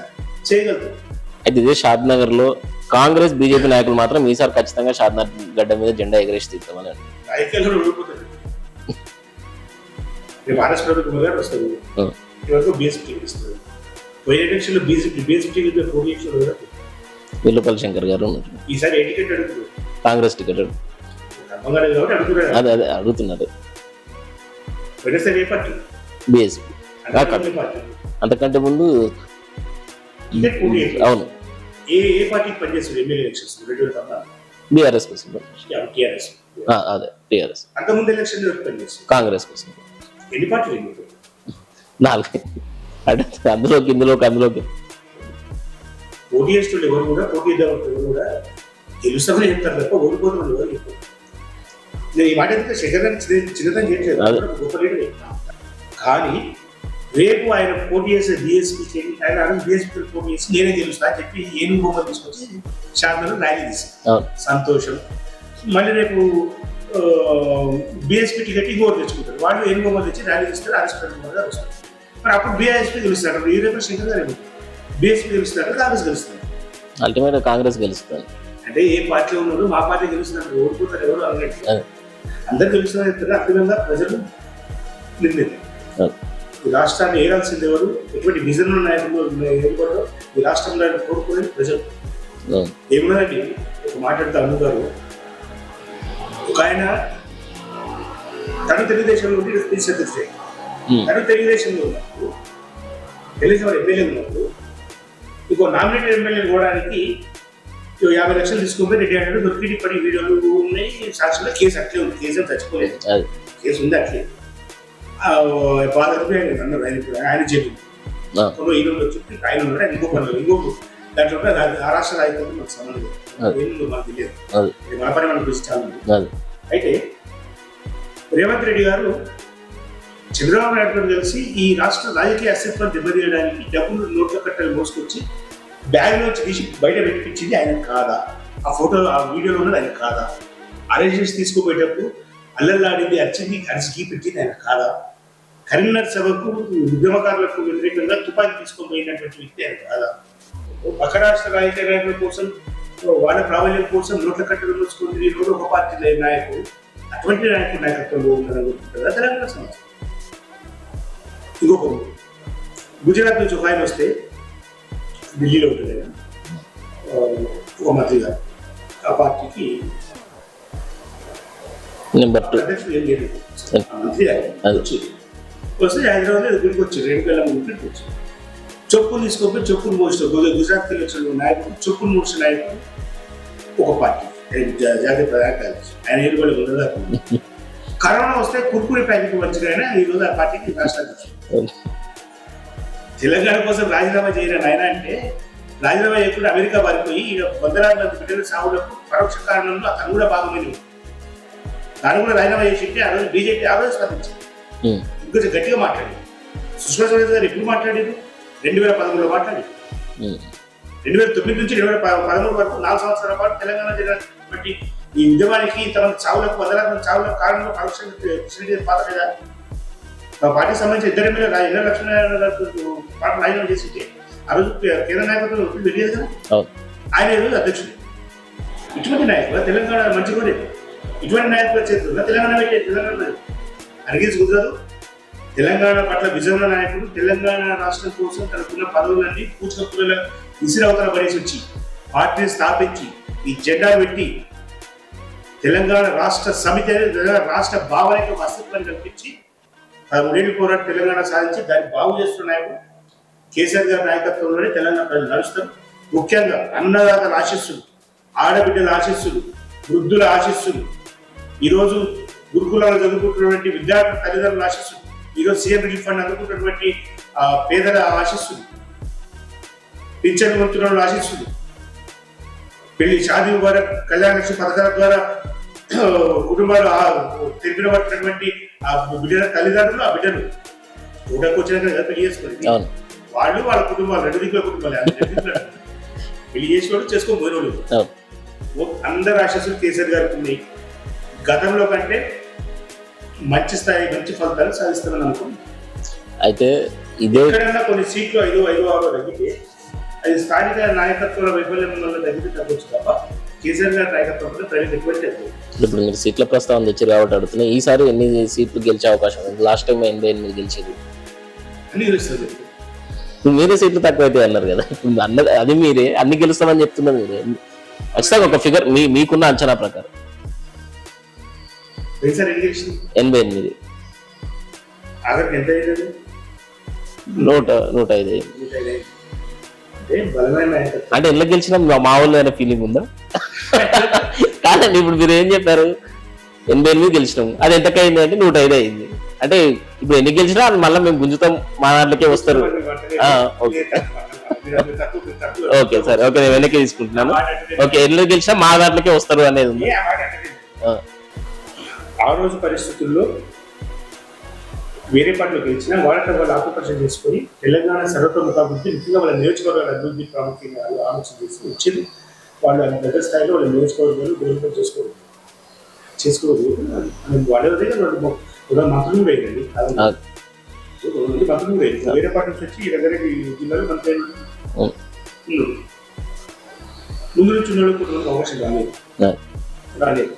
చేయగలరు. అయితే ఇదే షాద్నగర్ లో కాంగ్రెస్ బీజేపీ నాయకులు మాత్రం ఈసారి ఖచ్చితంగా షాద్నగర్ గడ్డ మీద జెండా ఎగరేసి తీస్తామని ఐక్యంగా ఓడిపోతారు. ఆర్ఎస్ ప్రభుత్వం గారు వస్తారు, ఇవరకు బీజేపీ ఇస్తారు, పోయే ఎలక్షన్లో బీజేపీ బీజేపీ పోటీ వెల్లుపల్లి శంకర్ గారు ఈసారి ఏ టికెట్ అడుగుతారు? కాంగ్రెస్ టికెట్ అడుగుతున్నారు. అదే అదే అడుగుతున్నారు. బీఎస్పీ అంతకంటే ముందు అవును బీఆర్ఎస్ కోసం అదే టీఆర్ఎస్ కాంగ్రెస్ కోసం నాలుగు అంటే అందులోకి ఇందులోకి అందులోకి పోటీ చేస్తున్న ఎవరు కూడా పోటీ కూడా తెలుసని చెప్తారు తప్ప ఓడిపోతున్న ఎవరు చెప్పారు. నేను ఈ మాట ఎందుకంటే శంకర్గారిని చిన్నతనం చేయట్లేదు, గొప్ప లీడర్ చెప్తాను. కానీ రేపు ఆయన పోటీ చేసే బీఎస్పీకి ఆయన ఆయన బీఎస్పీ పోటీ చేసి నేనే తెలుస్తా అని చెప్పి ఏనుగు బొమ్మలు తీసుకొచ్చి శాంతంలో ర్యాలీ తీసుకున్నాను, సంతోషం. మళ్ళీ రేపు బీఎస్పీ టికెట్ ఇంకోరు తెచ్చుకుంటారు, వాళ్ళు ఏనుగు బొమ్మలు తెచ్చి ర్యాలీ తీస్తారు, ఆవిష్కరణ గారు వస్తారు. మరి అప్పుడు బీఆర్ఎస్పీ గెలుస్తారు, ఈ రేపు శంకర్ గారు బీఎస్పీ గెలుస్తారు, కాంగ్రెస్ గెలుస్తారు, అల్టిమేట్గా కాంగ్రెస్ గెలుస్తారు. అంటే ఏ పార్టీ ఉన్నారు మా పార్టీ గెలుస్తున్నారు, ఓడిపోతారు ఎవరు అన్నట్టు అందరు గెలుస్తున్నారు చెప్తారు. అద్భుతంగా ప్రజలు నిందింది. ఈ రాష్ట్రాన్ని ఏరాల్సింది ఎవరు, ఎటువంటి విజన్ నాయకులు ఏర్పడో ఈ రాష్ట్రంలో కోరుకునేది ప్రజలు. ఏమన్నారండి ఒక మాట్లాడితే అమ్ముతారు, ఒక ఆయన తను తెలుగుదేశంలో ఉంటే తీసేస్తే తను తెలుగుదేశంలో ఉన్నప్పుడు తెలుగుదేశం ఎమ్మెల్యే ఉన్నప్పుడు ఇంకో నామినేటెడ్ ఎమ్మెల్యే పోవడానికి యాభై లక్షలు తీసుకుంటే రెడ్డి అంటే దొరికి పడి వీడియోలు ఉన్నాయి, సాక్షిలో కేసు అట్లే ఉంది, కేసు చచ్చిపోలేదు, కేసు ఉంది అట్లే. బాధ అన్నారు ఆయన ఆయన చెప్పి ఈరోజు వచ్చి ఆయన ఉన్నాడు, ఆయన ఇంకో పనులు ఇంకొక దాంట్లో ఆ రాష్ట్ర రాజకీయాలు మనకు సంబంధం లేదు, మనకు తెలియదు, మన పని మనకు ఇష్టాలు. అయితే రేవంత్ రెడ్డి గారు చంద్రబాబు నాయుడు గారు కలిసి ఈ రాష్ట్ర రాజకీయ అస్తిత్వాన్ని దెబ్బతీయడానికి డబ్బులు నోట్ల కట్టలు మోసుకొచ్చి బ్యాగ్లో తీసి బయట పెట్టించింది ఆయన కాదా? ఆ ఫోటో ఆ వీడియోలో ఉన్నది ఆయన కాదా? అరెస్ట్ చేసి తీసుకుపోయేటప్పుడు అల్లల్లాడింది, అరిచింది, అరిచి గీ పెట్టింది ఆయన కాదా? కరీంనగర్ సభకు ఉద్యమకారులకు వ్యతిరేకంగా తుపాకి తీసుకుపోయినటువంటి వ్యక్తి ఆయన కాదా? పక్క రాష్ట్ర రాజకీయ నాయకుల కోసం వాళ్ళ ప్రాబల్యం కోసం నోట్ల కట్టలు మోసుకొని నోటు ఒక పార్టీ నాయకుడు అటువంటి నాయకుడు నాయకత్వంలో ఉంటుందా? తెలంగాణ సమాజం ఇంకొక గుజరాత్ నుంచి ఒక ఆయన వస్తే ఢిల్లీలో ఉంటుంది కదా ఒక మంత్రి గారు, ఆ పార్టీకి మంత్రి వస్తే హైదరాబాద్లో గుడికి వచ్చి రెండు వేల మూడు వచ్చి చొప్పులు తీసుకోకపోతే చొప్పులు మోసిన గుజరాత్ ఎలక్షన్లో నాయకుడు చొప్పులు మోసిన నాయకుడు ఒక పార్టీ జాతీయ ప్రధాన కార్యదర్శి ఆయన ఏడు వేల ఉండదా? కరోనా వస్తే కుర్కురే ప్యాకెట్ వచ్చిన ఈరోజు ఆ పార్టీకి రాష్ట్ర తెలంగాణ కోసం రాజీనామా చేయడం ఆయన అంటే రాజీనామా చేయకుండా అమెరికా పారిపోయి వందలాది మంది బిడ్డల సాగులకు పరోక్ష కారణంలో అతను కూడా భాగమైన తాను కూడా రాజీనామా చేసింటే ఆ రోజు బీజేపీ ఆ రోజు స్పందించింది, ఇంకొంచెం గట్టిగా మాట్లాడింది. సుష్మా స్వరాజ్ గారు ఎప్పుడు మాట్లాడారు? రెండు వేల పదమూడులో మాట్లాడి రెండు వేల తొమ్మిది నుంచి రెండు వేల పదమూడు వరకు నాలుగు సంవత్సరాల పాటు తెలంగాణ జరిగినటువంటి ఈ ఉద్యమానికి తమ చావులకు వందలాది మంది చావులకు కారణంలో పరోక్షంగా పాత్ర లేదా? మా పార్టీకి సంబంధించి ఇద్దరు ఎమ్మెల్యే ఇరవై లక్షల పాట రాజీనామా చేసింటే ఆ రోజు కేంద్ర నాయకత్వం వెళ్ళేది కదా, ఆయన ఈరోజు అధ్యక్షుడు. ఇటువంటి నాయకులు తెలంగాణ మంచి కూడా ఇటువంటి నాయకులు చేస్తున్న తెలంగాణ వైపు తెలంగాణ అరిగించుకుంటారు. తెలంగాణ పట్ల విజయన నాయకులు తెలంగాణ రాష్ట్రం కోసం తనకున్న పదవులన్నీ పూచకత్తుల విసిరవతల పడేసి వచ్చి పార్టీని స్థాపించి ఈ జెండా పెట్టి తెలంగాణ రాష్ట్ర సమితి రాష్ట్ర భావనకు అస్తిత్వాన్ని కల్పించి పదమూడేళ్ళు పోరాట తెలంగాణ సాధించి దాన్ని బాగు చేస్తున్న నాయకుడు కేసీఆర్ గారి నాయకత్వంలోనే తెలంగాణ ప్రజలు నడుస్తారు. ముఖ్యంగా అన్నదాతల ఆశీస్సులు, ఆడబిడ్డల ఆశీస్సులు, వృద్ధుల ఆశీస్సులు, ఈరోజు గురుకులాలు చదువుకుంటున్నటువంటి విద్యార్థుల తల్లిదండ్రుల ఆశీస్సులు, ఈరోజు సీఎం రిలీఫ్ ఫండ్ అందుకుంటున్నటువంటి పేదల ఆశీస్సులు, పింఛన్ మంత్రుల ఆశీస్సులు, పెళ్లి షాదీ ముబారక్ కళ్యాణ లక్ష్మి పథకాల ద్వారా కుటుంబాలు తెలిపిన పట్టినటువంటి ఆ బిడ్డల తల్లిదండ్రులు, ఆ బిడ్డలు ఊటకు వచ్చిన పెళ్లి చేసుకోండి, వాళ్ళు వాళ్ళ కుటుంబాలు రెండు దిక్కుల కుటుంబాలు పెళ్లి చేసేవాళ్ళు చేసుకొని పోయినోళ్ళు అందరు ఆశీస్సులు కేసీఆర్ గారికి ఉన్నాయి. గతంలో కంటే మంచి స్థాయి మంచి ఫలితాలు సాధిస్తామని అనుకుంటున్నాం. అయితే ఎక్కడన్నా కొన్ని సీట్లు ఐదు ఐదు ఆరో తగ్గితే అది స్థానిక నాయకత్వంలో వైఫల్యం వల్ల తగ్గితే తగ్గొచ్చు తప్ప కేసీఆర్ గారి నాయకత్వంలో ప్రైవేట్ ఎక్కువ. ఇప్పుడు మీరు సీట్ల ప్రస్తావన తెచ్చారు కాబట్టి అడుగుతున్నాయి, ఈసారి ఎన్ని సీట్లు గెలిచే అవకాశం ఉంది? లాస్ట్ టైం ఎనభై ఎనిమిది గెలిచేది అన్ని గెలుస్తుంది, మీరే సీట్లు తక్కువ అయితే అన్నారు కదా, అన్న అది మీరే అన్ని గెలుస్తామని చెప్తున్నారు. మీరే ఖచ్చితంగా ఒక ఫిగర్ మీ మీకున్న అంచనా ప్రకారం ఎనభై ఎనిమిది నూట నూట ఐదు అంటే ఎలా గెలిచినా మా ఊళ్ళో ఫీలింగ్ ఉందా? కాదండి, ఇప్పుడు మీరు ఏం చెప్పారు, ఎనభై ఎనిమిది గెలిచినాము, అది ఎంతకైంది అంటే నూట ఐదు అయింది. అంటే ఇప్పుడు ఎన్ని గెలిచినా అది మళ్ళీ మేము గుంజుతాం, మా దాంట్లోకే వస్తారు. ఓకే సార్, ఓకే నేను వెనక్కి తీసుకుంటున్నాను. ఓకే, ఎన్ని గెలిచినా మా దాంట్లోకే వస్తారు అనేది ఉంది. ఆ రోజు పరిస్థితుల్లో వేరే పార్టీలో గెలిచినా వాళ్ళ వాళ్ళు ఆకుపక్షణ చేసుకుని తెలంగాణ సర్వతోముఖాభివృద్ధి, ముఖ్యంగా వాళ్ళ నియోజకవర్గాల అభివృద్ధి ప్రాముఖ్యంగా ఆలోచన చేసి వచ్చింది. వాళ్ళు దగ్గర స్థాయిలో వాళ్ళ నియోజకవర్గాలు డెవలప్మెంట్ చేసుకోవాలి చేసుకోవాలి వాళ్ళదే రెండు కూడా మంత్రులు వేయండి, రెండు మంత్రులు వేయండి. వేరే పార్టీ నుంచి వచ్చి ఈ దగ్గర జిల్లాలో మంత్రి ముందు నుంచి ఉన్న అవకాశం రాలేదు రాలేదు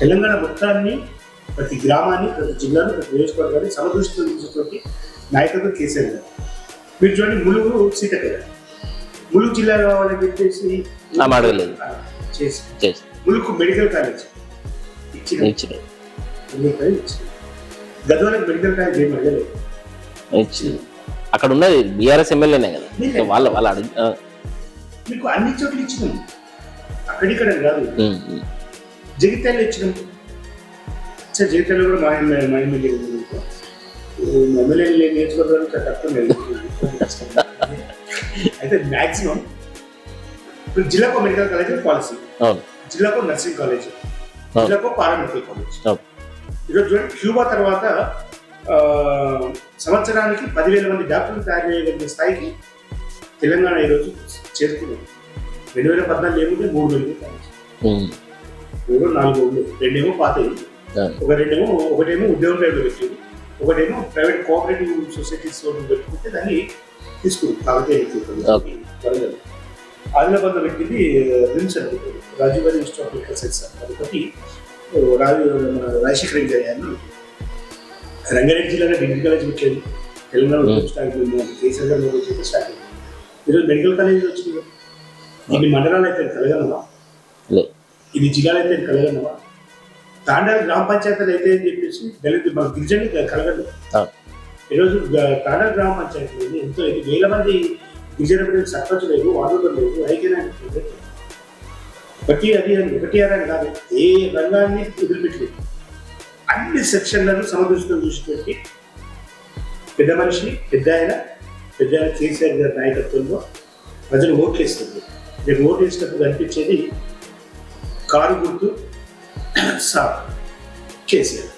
తెలంగాణ మొత్తాన్ని ప్రతి గ్రామాన్ని ప్రతి జిల్లాను ప్రతి నియోజకవర్గాన్ని సమదృష్టితో నిలిచేటువంటి నాయకత్వం కేసీఆర్ గారు. మీరు చూడండి, ములుగు సీతకర ములుగు జిల్లా కావాలని చెప్పేసి ములుగు మెడికల్ కాలేజ్ ఇచ్చిన గద్వాలకు మెడికల్ కాలేజ్ ఏం అడగలేదు, అక్కడ ఉన్నది బీఆర్ఎస్ ఎమ్మెల్యేనే కదా వాళ్ళ వాళ్ళ అడిగి మీకు అన్ని చోట్ల ఇచ్చినాం. అక్కడిక్కడ కాదు, జగిత్యాలు ఇచ్చినాం సార్, జగిత్యాలు కూడా మా ఎమ్మెల్యే మా ఎమ్మెల్యే ఎమ్మెల్యేలు నేర్చుకోవడానికి తక్కువ అయితే మ్యాక్సిమం ఇప్పుడు జిల్లాకో మెడికల్ కాలేజ్ పాలసీ, జిల్లాకో నర్సింగ్ కాలేజ్, జిల్లాకో పారామెడికల్ కాలేజ్. ఈరోజు చూడండి, క్యూబా తర్వాత సంవత్సరానికి పదివేల మంది డాక్టర్లు తయారు చేయగలిగిన స్థాయికి తెలంగాణ ఈరోజు చేరుకున్నాం. రెండు వేల పద్నాలుగు ఏముంది, మూడు వేలు కాలేజ్, మూడు నాలుగు రెండేమో పాత, ఒక రెండేమో ఒకటేమో ఉద్యోగం పేరులో పెట్టింది, ఒకటేమో ప్రైవేట్ కోఆపరేటివ్ సొసైటీస్ పెట్టుకుంటే దాన్ని తీసుకుంది కాబట్టి ఆదిలాబాద్లో పెట్టింది రిమ్స్ అనుకుంటుంది, Rajiv Gandhi institute of medical science అనుకోటి రాజీవ్ మన రాజశేఖర రెడ్డి గారు. రంగారెడ్డి జిల్లాలో డిగ్రీ కాలేజ్ పెట్టేది తెలంగాణలో స్టార్ట్ అయింది, కేసీఆర్ గారు స్టార్ట్ అయింది. ఈరోజు మెడికల్ కాలేజ్ వచ్చింది, కొన్ని మండలాలు అయితే తెలంగాణలో ఇది జిల్లాలు అయితే కలగన్నవా, తాండాల గ్రామ పంచాయతీలు అయితే అని చెప్పేసి దళిత మన గిరిజనులు కలగదు. ఈరోజు తాండాల గ్రామ పంచాయతీలు ఎంతో వేల మంది గిరిజన బిడ్డలు సర్పంచ్ లేదు, వార్డులు లేదు, ఐక్యనా ఒకటి అది అని ఒకటి అని కాదు, ఏ రంగాన్ని వదిలిపెట్టలేదు. అన్ని సెక్షన్లను సమదృష్టితో చూసిపెట్టి పెద్ద మనిషి పెద్ద ఆయన పెద్ద ఆయన కేసీఆర్ గారి నాయకత్వంలో ప్రజలు ఓట్లు వేస్తుంది. రేపు ఓట్లు వేసినప్పుడు కనిపించేది కారు గుర్తు సార్ కేసీఆర్.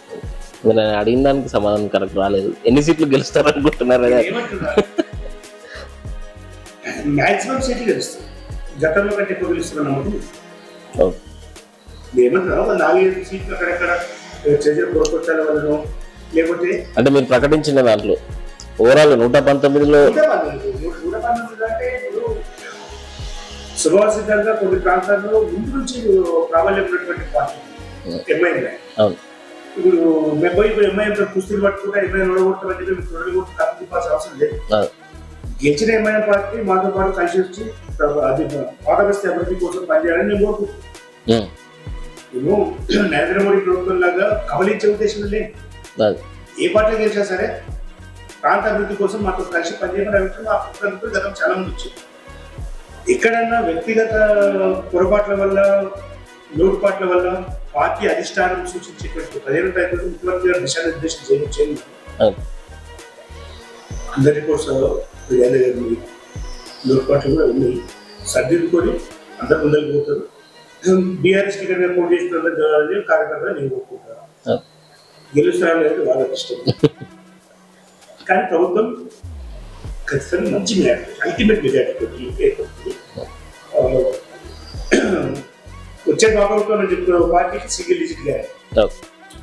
నేను అడిగిన దానికి సమాధానం కరెక్ట్ రాలేదు, ఎన్ని సీట్లు గెలుస్తారు అనుకుంటున్నారు? మ్యాక్సిమం సీట్లు గెలుస్తారు, గతంలో కంటే ఎక్కువ గెలుస్తున్నారు నమ్మకం ఏమంటారు. ఒక నాలుగైదు సీట్లు అక్కడెక్కడ చర్యలు కోరుకొచ్చాలి వాళ్ళను, లేకపోతే అంటే మీరు ప్రకటించిన దాంట్లో ఓవరాల్ నూట పంతొమ్మిదిలో సుభాషితంగా కొన్ని ప్రాంతాల్లో ముందు నుంచి ప్రాబల్యం ఉన్నటువంటి పార్టీ ఎంఐఎంలో. ఇప్పుడు మేము పోయి ఇప్పుడు ఎంఐఎం కుస్తీలు పట్టుకుంటే ఎంఐఎం ఓడగొట్టమని చెప్పి ఓడగొట్టి కాపీ పాల్సిన అవసరం లేదు. గెలిచిన ఎంఐఎం పార్టీ మాతో పాటు కలిసి వచ్చి అది పాదగస్తి అభివృద్ధి కోసం పనిచేయాలని నేను కోరుకుంటున్నాను. మేము నరేంద్ర మోడీ ప్రభుత్వం లాగా కబలించే ఉద్దేశం లేదు. ఏ పార్టీ గెలిచినా సరే ప్రాంత అభివృద్ధి కోసం మాతో కలిసి పనిచేయమని అభిప్రాయం ఆ ప్రభుత్వంతో గతం చాలా మంది వచ్చింది. ఎక్కడన్నా వ్యక్తిగత పొరపాట్ల వల్ల లోటుపాట్ల వల్ల పార్టీ అధిష్టానం సూచించేటువంటి పదిహేను రైతులు ముఖ్యమంత్రి గారు దిశానిర్దేశం చేయించారు. అందరి రిపోర్ట్స్లో లోటుపాట్లు కూడా ఉన్నాయి. సర్దిద్దుకొని అందరు ముందరికి పోతారు. బీఆర్ఎస్ టికెట్ పోటీ చేసిన కార్యకర్తలు నేను కోరుకుంటాను. గెలుస్తాను అనేది వాళ్ళ ఇష్టం. కానీ ప్రభుత్వం ఖచ్చితంగా మంచి మెజార్టీ అల్టిమేట్ మెజార్టీ వచ్చే బాబుతో చెప్తున్న పార్టీకి సింగిల్ డిజిట్ గ్యారెంటీ,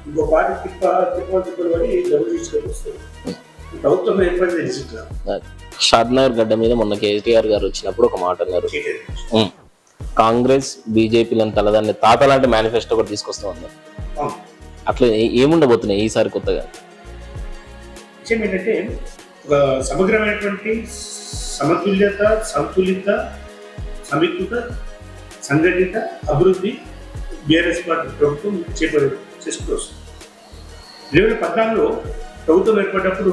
ఇంకో పార్టీ తిప్ప తిప్పలు తిప్పలు అని డబ్బులు తీసుకొని వస్తుంది. ప్రభుత్వం ఏర్పడిన డిజిట్ షాద్నగర్ గడ్డ మీద మొన్న కేసీఆర్ గారు వచ్చినప్పుడు ఒక మాట అన్నారు, కాంగ్రెస్ బీజేపీలను తలదాన్ని తాత లాంటి మేనిఫెస్టో కూడా తీసుకొస్తా ఉన్నారు. అట్లా ఏముండబోతున్నాయి ఈసారి కొత్తగా? విషయం ఏంటంటే ఒక సమగ్రమైనటువంటి సమతుల్యత, సంతులిత, సమిక్త, సంఘటిత అభివృద్ధి బీఆర్ఎస్ పార్టీ ప్రభుత్వం చేపట్ట చేసుకోవచ్చు. రెండు వేల పద్నాలుగులో ప్రభుత్వం ఏర్పడినప్పుడు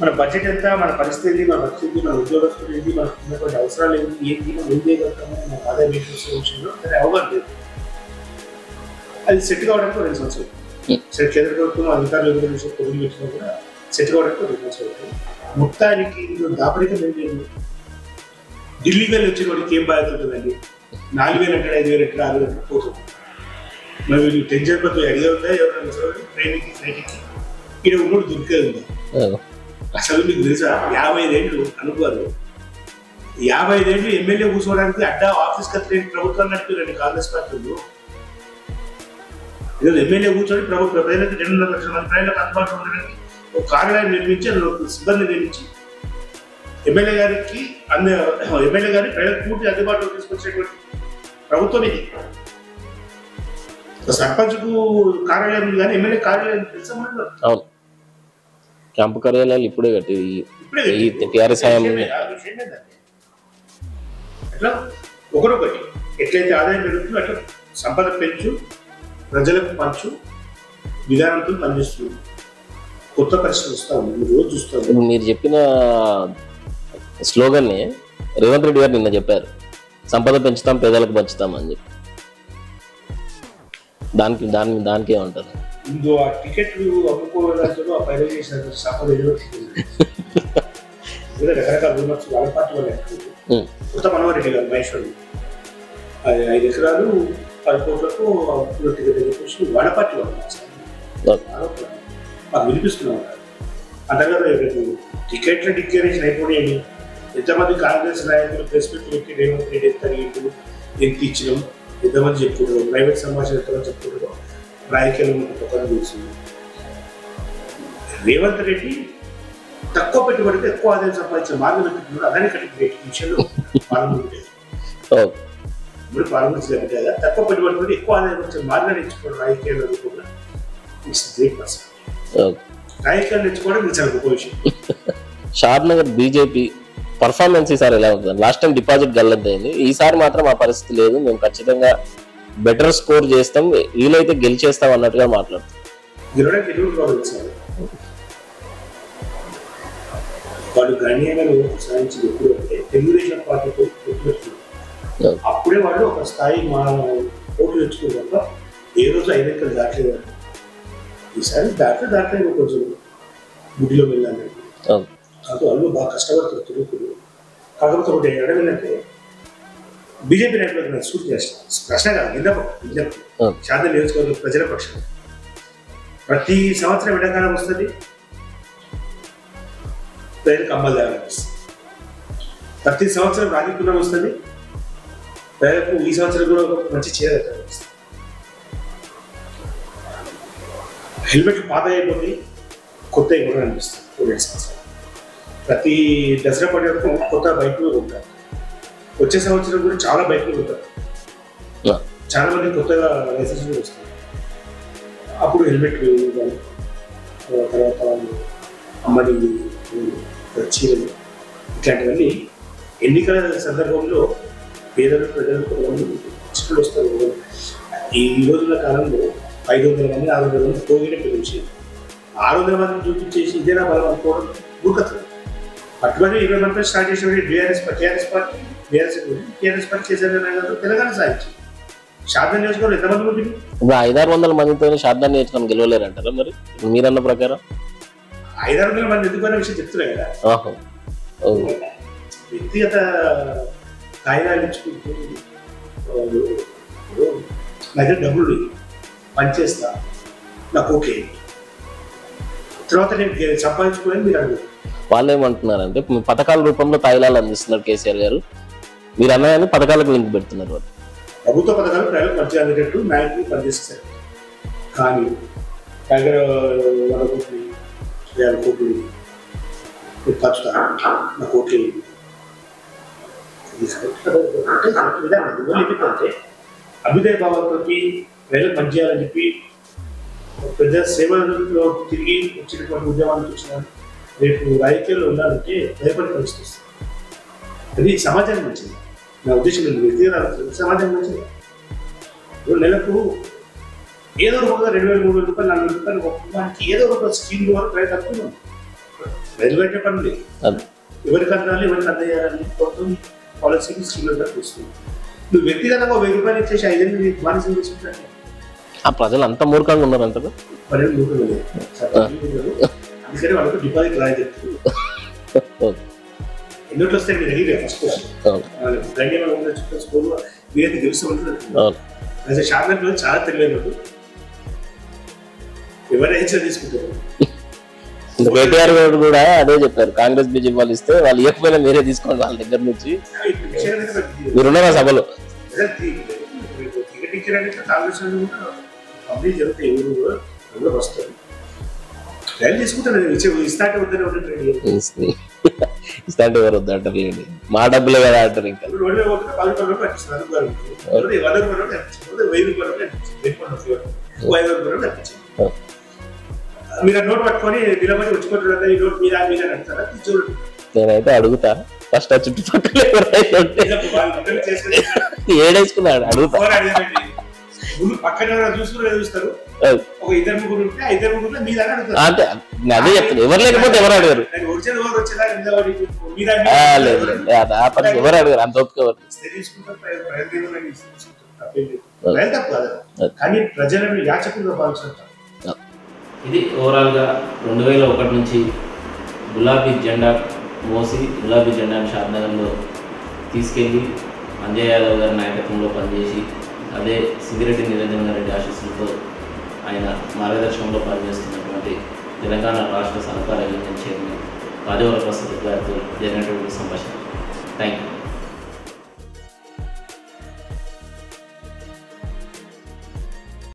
మన బడ్జెట్ ఎంత, మన పరిస్థితి, మన పరిస్థితి, మన ఉద్యోగస్తులు ఏది, మనకు ఉన్నటువంటి అవసరాలు ఏమిటి, ఏంటి మనం ఏం చేయగలుగుతామో, మన ఆదాయం విషయంలో అది అవగాహన లేదు. అది సెట్ కావడానికి రెండు సంవత్సరాలు కేంద్ర ప్రభుత్వం అధికారులు ఎదురు పొంది పెట్టినా కూడా సెట్ కావడానికి రెండు సంవత్సరాలు. మొత్తానికి దాపరికం ఏం లేదు. ఢిల్లీ వేలు వచ్చిన వాడికి ఏం బాధ్యత ఉంటుందండి? నాలుగు వేలు ఎక్కడ, ఐదు వేలు ఎక్కడ, ఆరు వేలు ఎక్కడ పోతుంది. మరి వీళ్ళు టెన్షన్ పత్రం అడిగే ఉంటాయి. ఎవరైనా ట్రైన్కి ఫ్లైట్కి ఇక్కడ ఉన్నప్పుడు దొరికేది ఉంది. అసలు మీకు తెలుసా, యాభై ఐదేళ్ళు అనుకోరు, యాభై ఐదేళ్ళు ఎమ్మెల్యే కూర్చోవడానికి అడ్డా ఆఫీస్కి అతని ప్రభుత్వాన్ని నడిపేరండి కాంగ్రెస్ పార్టీలు. ఈరోజు ఎమ్మెల్యే కూర్చొని ప్రభుత్వ ప్రజలకు రెండున్నర లక్షల మంది ప్రజలకు అందుబాటులో ఉండడానికి ఒక కార్యాలయం నిర్మించి అందులో సిబ్బంది నిర్మించి ఎమ్మెల్యే గారికి అంద ఎమ్మెల్యే గారి ప్రజలకు పూర్తి అందుబాటులో తీసుకొచ్చేటువంటి ప్రభుత్వం ఇది. సర్పంచ్కు కార్యాలయం ఉంది కానీ ఎమ్మెల్యే కార్యాలయం తెలుసు. క్యాంపు కార్యాలయాలు ఇప్పుడే అట్లా ఒకరొకటి ఎట్లయితే ఆదాయం పెరుగుతుందో అట్లా సంపద పెంచు, ప్రజలకు పంచు విధానంతో పనిచేస్తుంది. కొత్త పరిస్థితులు వస్తాము, రోజు చూస్తాము. మీరు చెప్పిన స్లోగన్ని రేవంత్ రెడ్డి గారు నిన్న చెప్పారు, సంపద పెంచుతాం పేదలకు పంచుతాం అని చెప్పి. దానికి దాని దానికే ఉంటారు. ముందు ఆ టికెట్లు అమ్ముకోవడానికి ఆ పైరల్ చేసిన సంపద రకరకాల విమర్శలు వాళ్ళ పార్టీ వల్ల కొత్త మనవరెడ్డి గారు మహేశ్వరుడు అది ఐదు ఎకరాలు పది కోట్లకు టికెట్ చెప్పేసి వాళ్ళ పార్టీ వాళ్ళు వినిపిస్తున్నాం. అంతేకాదు టికెట్లు డిక్లరేషన్ అయిపోయాయి. ఎంతమంది కాంగ్రెస్ నాయకులు ప్రెస్ మీట్ పెట్టి రేవంత్ రెడ్డి ఎంత రేట్లు ఎంత ఇచ్చినాం, ఎంతమంది చెప్పుకుంటారు, ప్రైవేట్ సంభాషణ ఎంతమంది చెప్పుకుంటారు, రాజకీయాలు ఒకరు చూసింది. రేవంత్ రెడ్డి తక్కువ పెట్టుబడితే ఎక్కువ ఆదాయం సంపాదించిన మార్గం పెట్టుకున్నాడు. అదే కట్టి విషయంలో పాల్గొంటుంది. ఇప్పుడు పాల్గొంటుందా తక్కువ పెట్టుబడి ఎక్కువ ఆదాయం వచ్చే మార్గం నేర్చుకోవడం రాజకీయాలు అనుకున్నా రాజకీయాలు నేర్చుకోవడం మీకు చాలా గొప్ప విషయం. షాద్నగర్ బీజేపీ పర్ఫార్మెన్స్ ఈసారి ఎలా ఉంటుంది? లాస్ట్ టైం డిపాజిట్ గల్లద్దయింది, ఈసారి మాత్రం ఆ పరిస్థితి లేదు. మేము ఖచ్చితంగా బెటర్ స్కోర్ చేస్తాం, వీలైతే గెలిచేస్తాం అన్నట్టుగా మాట్లాడుతాం. వాళ్ళు గణ్యంగా సాధించింది ఎప్పుడు అంటే తెలుగుదేశం పార్టీతో అప్పుడే వాళ్ళు ఒక స్థాయి మనం ఓట్లు తెచ్చుకోవడంలో ఏ రోజు ఐదు ఎక్కలు దాటలేదు. ఈసారి దాటితే దాటితే కొంచెం గుడిలో వెళ్ళాలి కాదు, వాళ్ళు బాగా కష్టపడతారు తెలుగులు. కాకపోతే ఒకటి అడగడం ఏంటంటే బీజేపీ నాయకులకు స్ఫూర్తి చేస్తాను ప్రశ్న కాదు, నిన్న విజ్ఞప్తి శాంతి నియోజకవర్గ ప్రజల పక్షం. ప్రతి సంవత్సరం ఎండాకాలం వస్తుంది, ప్రజలకు అమ్మలు తేవడం వస్తుంది. ప్రతి సంవత్సరం రాజకీయం వస్తుంది, ప్రజలకు ఈ సంవత్సరం కూడా మంచి చీర కట్టడం వస్తుంది. హెల్మెట్లు పాత అయిపోయి కొత్త ఇవ్వడం అనిపిస్తుంది. ప్రతి దసరా పండుగ కొత్త బైక్లు ఉంటారు, వచ్చే సంవత్సరం కూడా చాలా బయటకు పోతారు, చాలా మంది కొత్తగా లైసెన్స్ వస్తారు. అప్పుడు హెల్మెట్ వేయాలి, తర్వాత అమ్మని చీరలు, ఇట్లాంటివన్నీ ఎన్నికల సందర్భంలో పేదలు ప్రజలు కొంతమంది వస్తారు. ఈ రోజుల కాలంలో ఐదు వందల మంది ఆరు వందల మంది పోగిన పిలిచి ఆరు వందల మందిని చూపించేసి ఇదేనా బలం అనుకోవడం దూకతుంది. అటువంటి ఇరవై మంది స్టార్ట్ చేసేవాడి బీఆర్ఎస్ టీఆర్ఎస్ పార్టీ బీఆర్ఎస్ టీఆర్ఎస్ పార్టీ చేసేదాన్ని తెలంగాణ సాధించింది. షాద్నగర్ నియోజకవర్గం ఎంతమంది ఉంటుంది? ఇప్పుడు ఐదారు వందల మందితో షాద్నగర్ నియోజకవర్గం గెలవలేరు అంటారా? మరి మీరన్న ప్రకారం ఐదారు వందల మంది ఎందుకనే విషయం చెప్తున్నాయి కదా. వ్యక్తిగత కాయదాయించుకుంటూ దగ్గర డబ్బులు పనిచేస్తా నాకు ఓకే, తర్వాత నేను సంపాదించుకోలేదు మీరు అడుగు. వాళ్ళు ఏమంటున్నారంటే పథకాల రూపంలో తాయిలాలు అందిస్తున్నారు కేసీఆర్ గారు, మీరు అన్నదాన్ని పథకాలకు లింక్ పెడుతున్నారు. వాళ్ళు ప్రభుత్వ పథకాలు ప్రజలకు మంచిగా అందేటట్టు నాయకులు పనిచేస్తారు. కానీ దగ్గర వంద కోట్లు వేల కోట్లు ఖర్చుతా నాకు ఓకే. విధానం ఎందుకంటే అభ్యుదయ భావంతో ప్రజలు పనిచేయాలని చెప్పి ప్రజా సేవలో తిరిగి వచ్చినటువంటి ఉద్యమానికి వచ్చిన రేపు రాజకీయాల్లో ఉండాలంటే భయపడి పరిస్థితి. అది సమాజానికి మంచిది, నా ఉద్దేశం వ్యక్తిగత సమాజానికి మంచిది. ఇప్పుడు నెలకు ఏదో రూపంగా రెండు వేల మూడు వేల రూపాయలు నాలుగు వేల రూపాయలు ఒక కుటుంబానికి ఏదో రూపాయల స్కీమ్ ద్వారా ప్రయత్నం రైలు కట్టే పని లేదు. ఎవరికి అందాలి, ఎవరికి అందజేయాలని ప్రభుత్వం పాలసీకి స్కీమ్లో తప్పిస్తుంది. నువ్వు వ్యక్తిగతంగా వెయ్యి రూపాయలు ఇచ్చేసి ఐదేళ్ళు బానిసం చేసుకుంటాను. ఆ ప్రజలు అంత మూర్ఖంగా ఉన్నారంట. అందుకని వాళ్ళకి డిపాజిట్ రాయి ఎన్నోట్లు వస్తాయి మీ దగ్గర ఫస్ట్ స్కూల్ మీరైతే గెలుస్తూ షాద్నగర్లో చాలా తెలియదు. నాకు ఎవరైనా తీసుకుంటారు కేటీఆర్ గారు కూడా అదే చెప్పారు, కాంగ్రెస్ బీజేపీ వాళ్ళు ఇస్తే వాళ్ళు ఇవ్వకపోయినా మీరే తీసుకోండి వాళ్ళ దగ్గర నుంచి మీరున్నారా సభలో. కాంగ్రెస్ కంపెనీ జరిగితే ఎవరు కూడా అందరూ వస్తారు రైలు తీసుకుంటారు. ఇస్తా అంటే ఎవరు వద్దు అంటారు, లేండి మా డబ్బులే కదా అంటారు. ఇంకా నేనైతే అడుగుతా ఫస్ట్ ఆ చుట్టుపక్కల ఏడేసుకున్నా అడుగుతా. అంటే అదే చెప్తాను, ఎవరు లేకపోతే ఎవరు అడిగారు ఎవరు అడిగారు అంత ఒప్పుకోరు. కానీ ప్రజలను యాచకులుగా భావించారు. ఇది ఓవరాల్గా రెండు వేల ఒకటి నుంచి గులాబీ జెండా మోసి గులాబీ జెండాను షాద్నగర్లో తీసుకెళ్ళి అంజయ్ యాదవ్ గారి నాయకత్వంలో పనిచేసి అదే సిద్ధిరెడ్డి నిరంజన్ రెడ్డి ఆశీస్సులతో ఆయన మార్గదర్శనంలో పనిచేస్తున్నటువంటి తెలంగాణ రాష్ట్ర సహకార యూనియన్ చైర్మన్ రాజవర ప్రసాద్ గారితో జరిగినటువంటి సంభాషణ. Thank you.